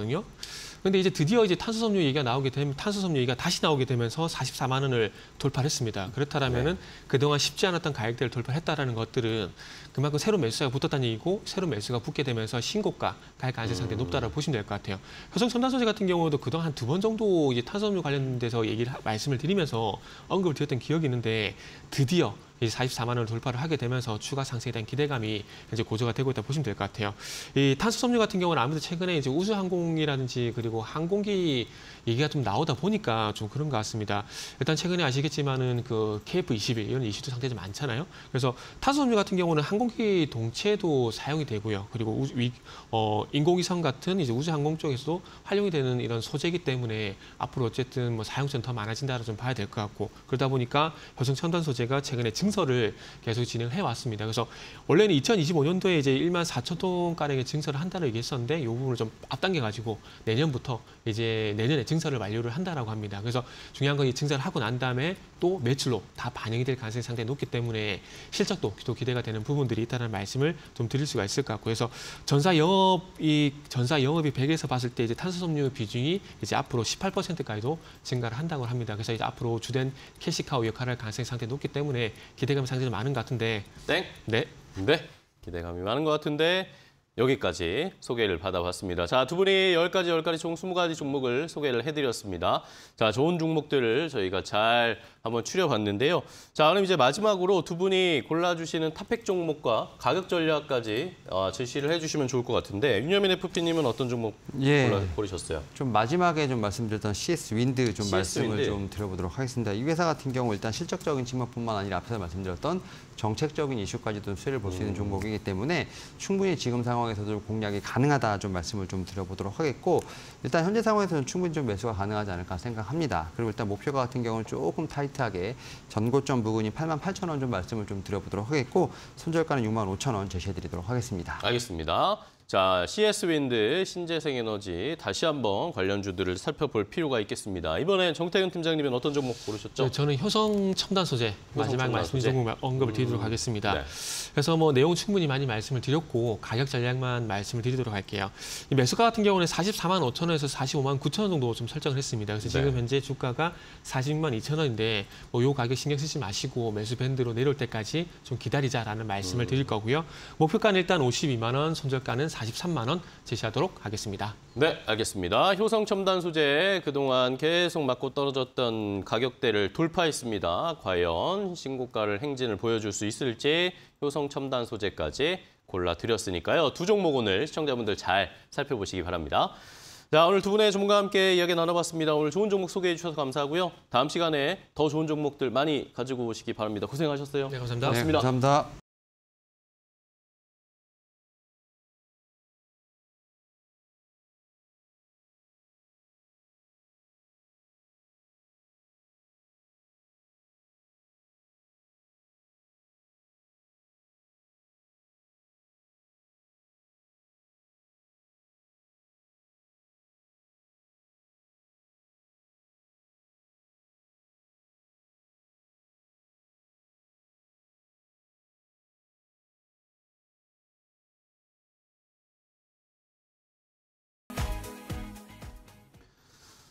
근데 이제 드디어 이제 탄소섬유 얘기가 나오게 되면 탄소섬유 얘기가 다시 나오게 되면서 사십사만 원을 돌파했습니다. 그렇다라면은 네. 그동안 쉽지 않았던 가격대를 돌파했다라는 것들은 그만큼 새로운 매수가 붙었다는 얘기고, 새로운 매수가 붙게 되면서 신고가 가격 안정 상태 음. 높다라고 보시면 될 것 같아요. 효성첨단소재 같은 경우도 그동안 한 두 번 정도 이제 탄소섬유 관련돼서 얘기를 말씀을 드리면서 언급을 드렸던 기억이 있는데 드디어 이제 사십사만 원을 돌파를 하게 되면서 추가 상승에 대한 기대감이 이제 고조가 되고 있다 보시면 될 것 같아요. 이 탄소섬유 같은 경우는 아무래도 최근에 이제 우주항공이라든지 그리고 항공기 얘기가 좀 나오다 보니까 좀 그런 것 같습니다. 일단 최근에 아시겠지만은 그 케이에프 이십일 이런 이슈도 상당히 많잖아요. 그래서 탄소섬유 같은 경우는 항공기 동체도 사용이 되고요. 그리고 우주, 위, 어, 인공위성 같은 이제 우주항공 쪽에서도 활용이 되는 이런 소재이기 때문에 앞으로 어쨌든 뭐 사용처는 더 많아진다라고 좀 봐야 될 것 같고, 그러다 보니까 효성첨단소재가 최근에 증 증설을 계속 진행해 왔습니다. 그래서 원래는 이천이십오 년도에 이제 만 사천 톤 가량의 증설을 한다고 얘기했었는데 이 부분을 좀 앞당겨 가지고 내년부터 이제 내년에 증설을 완료를 한다라고 합니다. 그래서 중요한 건 이 증설을 하고 난 다음에 또 매출로 다 반영이 될 가능성이 상당히 높기 때문에 실적도 또 기대가 되는 부분들이 있다는 말씀을 좀 드릴 수가 있을 것 같고, 그래서 전사 영업이 전사 영업이 백에서 봤을 때 이제 탄소섬유 비중이 이제 앞으로 십팔 퍼센트까지도 증가를 한다고 합니다. 그래서 이제 앞으로 주된 캐시카우 역할을 할 가능성이 상당히 높기 때문에 기대감이 상당히 많은 것 같은데. 땡. 네. 네. 기대감이 많은 것 같은데 여기까지 소개를 받아봤습니다. 자, 두 분이 열 가지, 열 가지 총 스무 가지 종목을 소개를 해드렸습니다. 자, 좋은 종목들을 저희가 잘 한번 추려봤는데요. 자, 그럼 이제 마지막으로 두 분이 골라주시는 탑픽 종목과 가격 전략까지 어, 제시를 해주시면 좋을 것 같은데, 윤여민 에프피님은 어떤 종목 예, 골라, 고르셨어요? 좀 마지막에 좀 말씀드렸던 씨에스윈드 좀 씨에스윈드. 말씀을 좀 드려보도록 하겠습니다. 이 회사 같은 경우 일단 실적적인 측면뿐만 아니라 앞에서 말씀드렸던 정책적인 이슈까지도 수혜를 볼 수 있는 음. 종목이기 때문에 충분히 지금 상황에서도 공략이 가능하다 좀 말씀을 좀 드려보도록 하겠고, 일단 현재 상황에서는 충분히 좀 매수가 가능하지 않을까 생각합니다. 그리고 일단 목표가 같은 경우는 조금 타이트하게 전고점 부근이 팔만 팔천 원 좀 말씀을 좀 드려보도록 하겠고, 손절가는 육만 오천 원 제시해드리도록 하겠습니다. 알겠습니다. 자, 씨에스윈드, 신재생에너지 다시 한번 관련주들을 살펴볼 필요가 있겠습니다. 이번엔 정태근 팀장님은 어떤 종목 고르셨죠? 네, 저는 효성첨단소재 마지막 말씀 종목 언급을 드리도록 음. 하겠습니다. 네. 그래서 뭐 내용 충분히 많이 말씀을 드렸고 가격 전략만 말씀을 드리도록 할게요. 이 매수가 같은 경우는 사십사만 오천 원에서 사십오만 구천 원 정도 좀 설정을 했습니다. 그래서 지금 네. 현재 주가가 사십육만 이천 원인데 뭐 요 가격 신경 쓰지 마시고 매수 밴드로 내려올 때까지 좀 기다리자라는 말씀을 음. 드릴 거고요. 목표가는 일단 오십이만 원, 손절가는 사십삼만 원 제시하도록 하겠습니다. 네, 알겠습니다. 효성첨단소재 그동안 계속 맞고 떨어졌던 가격대를 돌파했습니다. 과연 신고가를 행진을 보여줄 수 있을지 효성첨단소재까지 골라드렸으니까요. 두 종목 오늘 시청자분들 잘 살펴보시기 바랍니다. 자, 오늘 두 분의 전문가와 함께 이야기 나눠봤습니다. 오늘 좋은 종목 소개해 주셔서 감사하고요. 다음 시간에 더 좋은 종목들 많이 가지고 오시기 바랍니다. 고생하셨어요. 네, 감사합니다. 네, 감사합니다.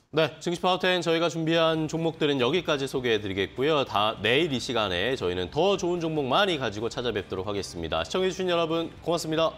네, 증시 파워텐 저희가 준비한 종목들은 여기까지 소개해드리겠고요. 다 내일 이 시간에 저희는 더 좋은 종목 많이 가지고 찾아뵙도록 하겠습니다. 시청해주신 여러분 고맙습니다.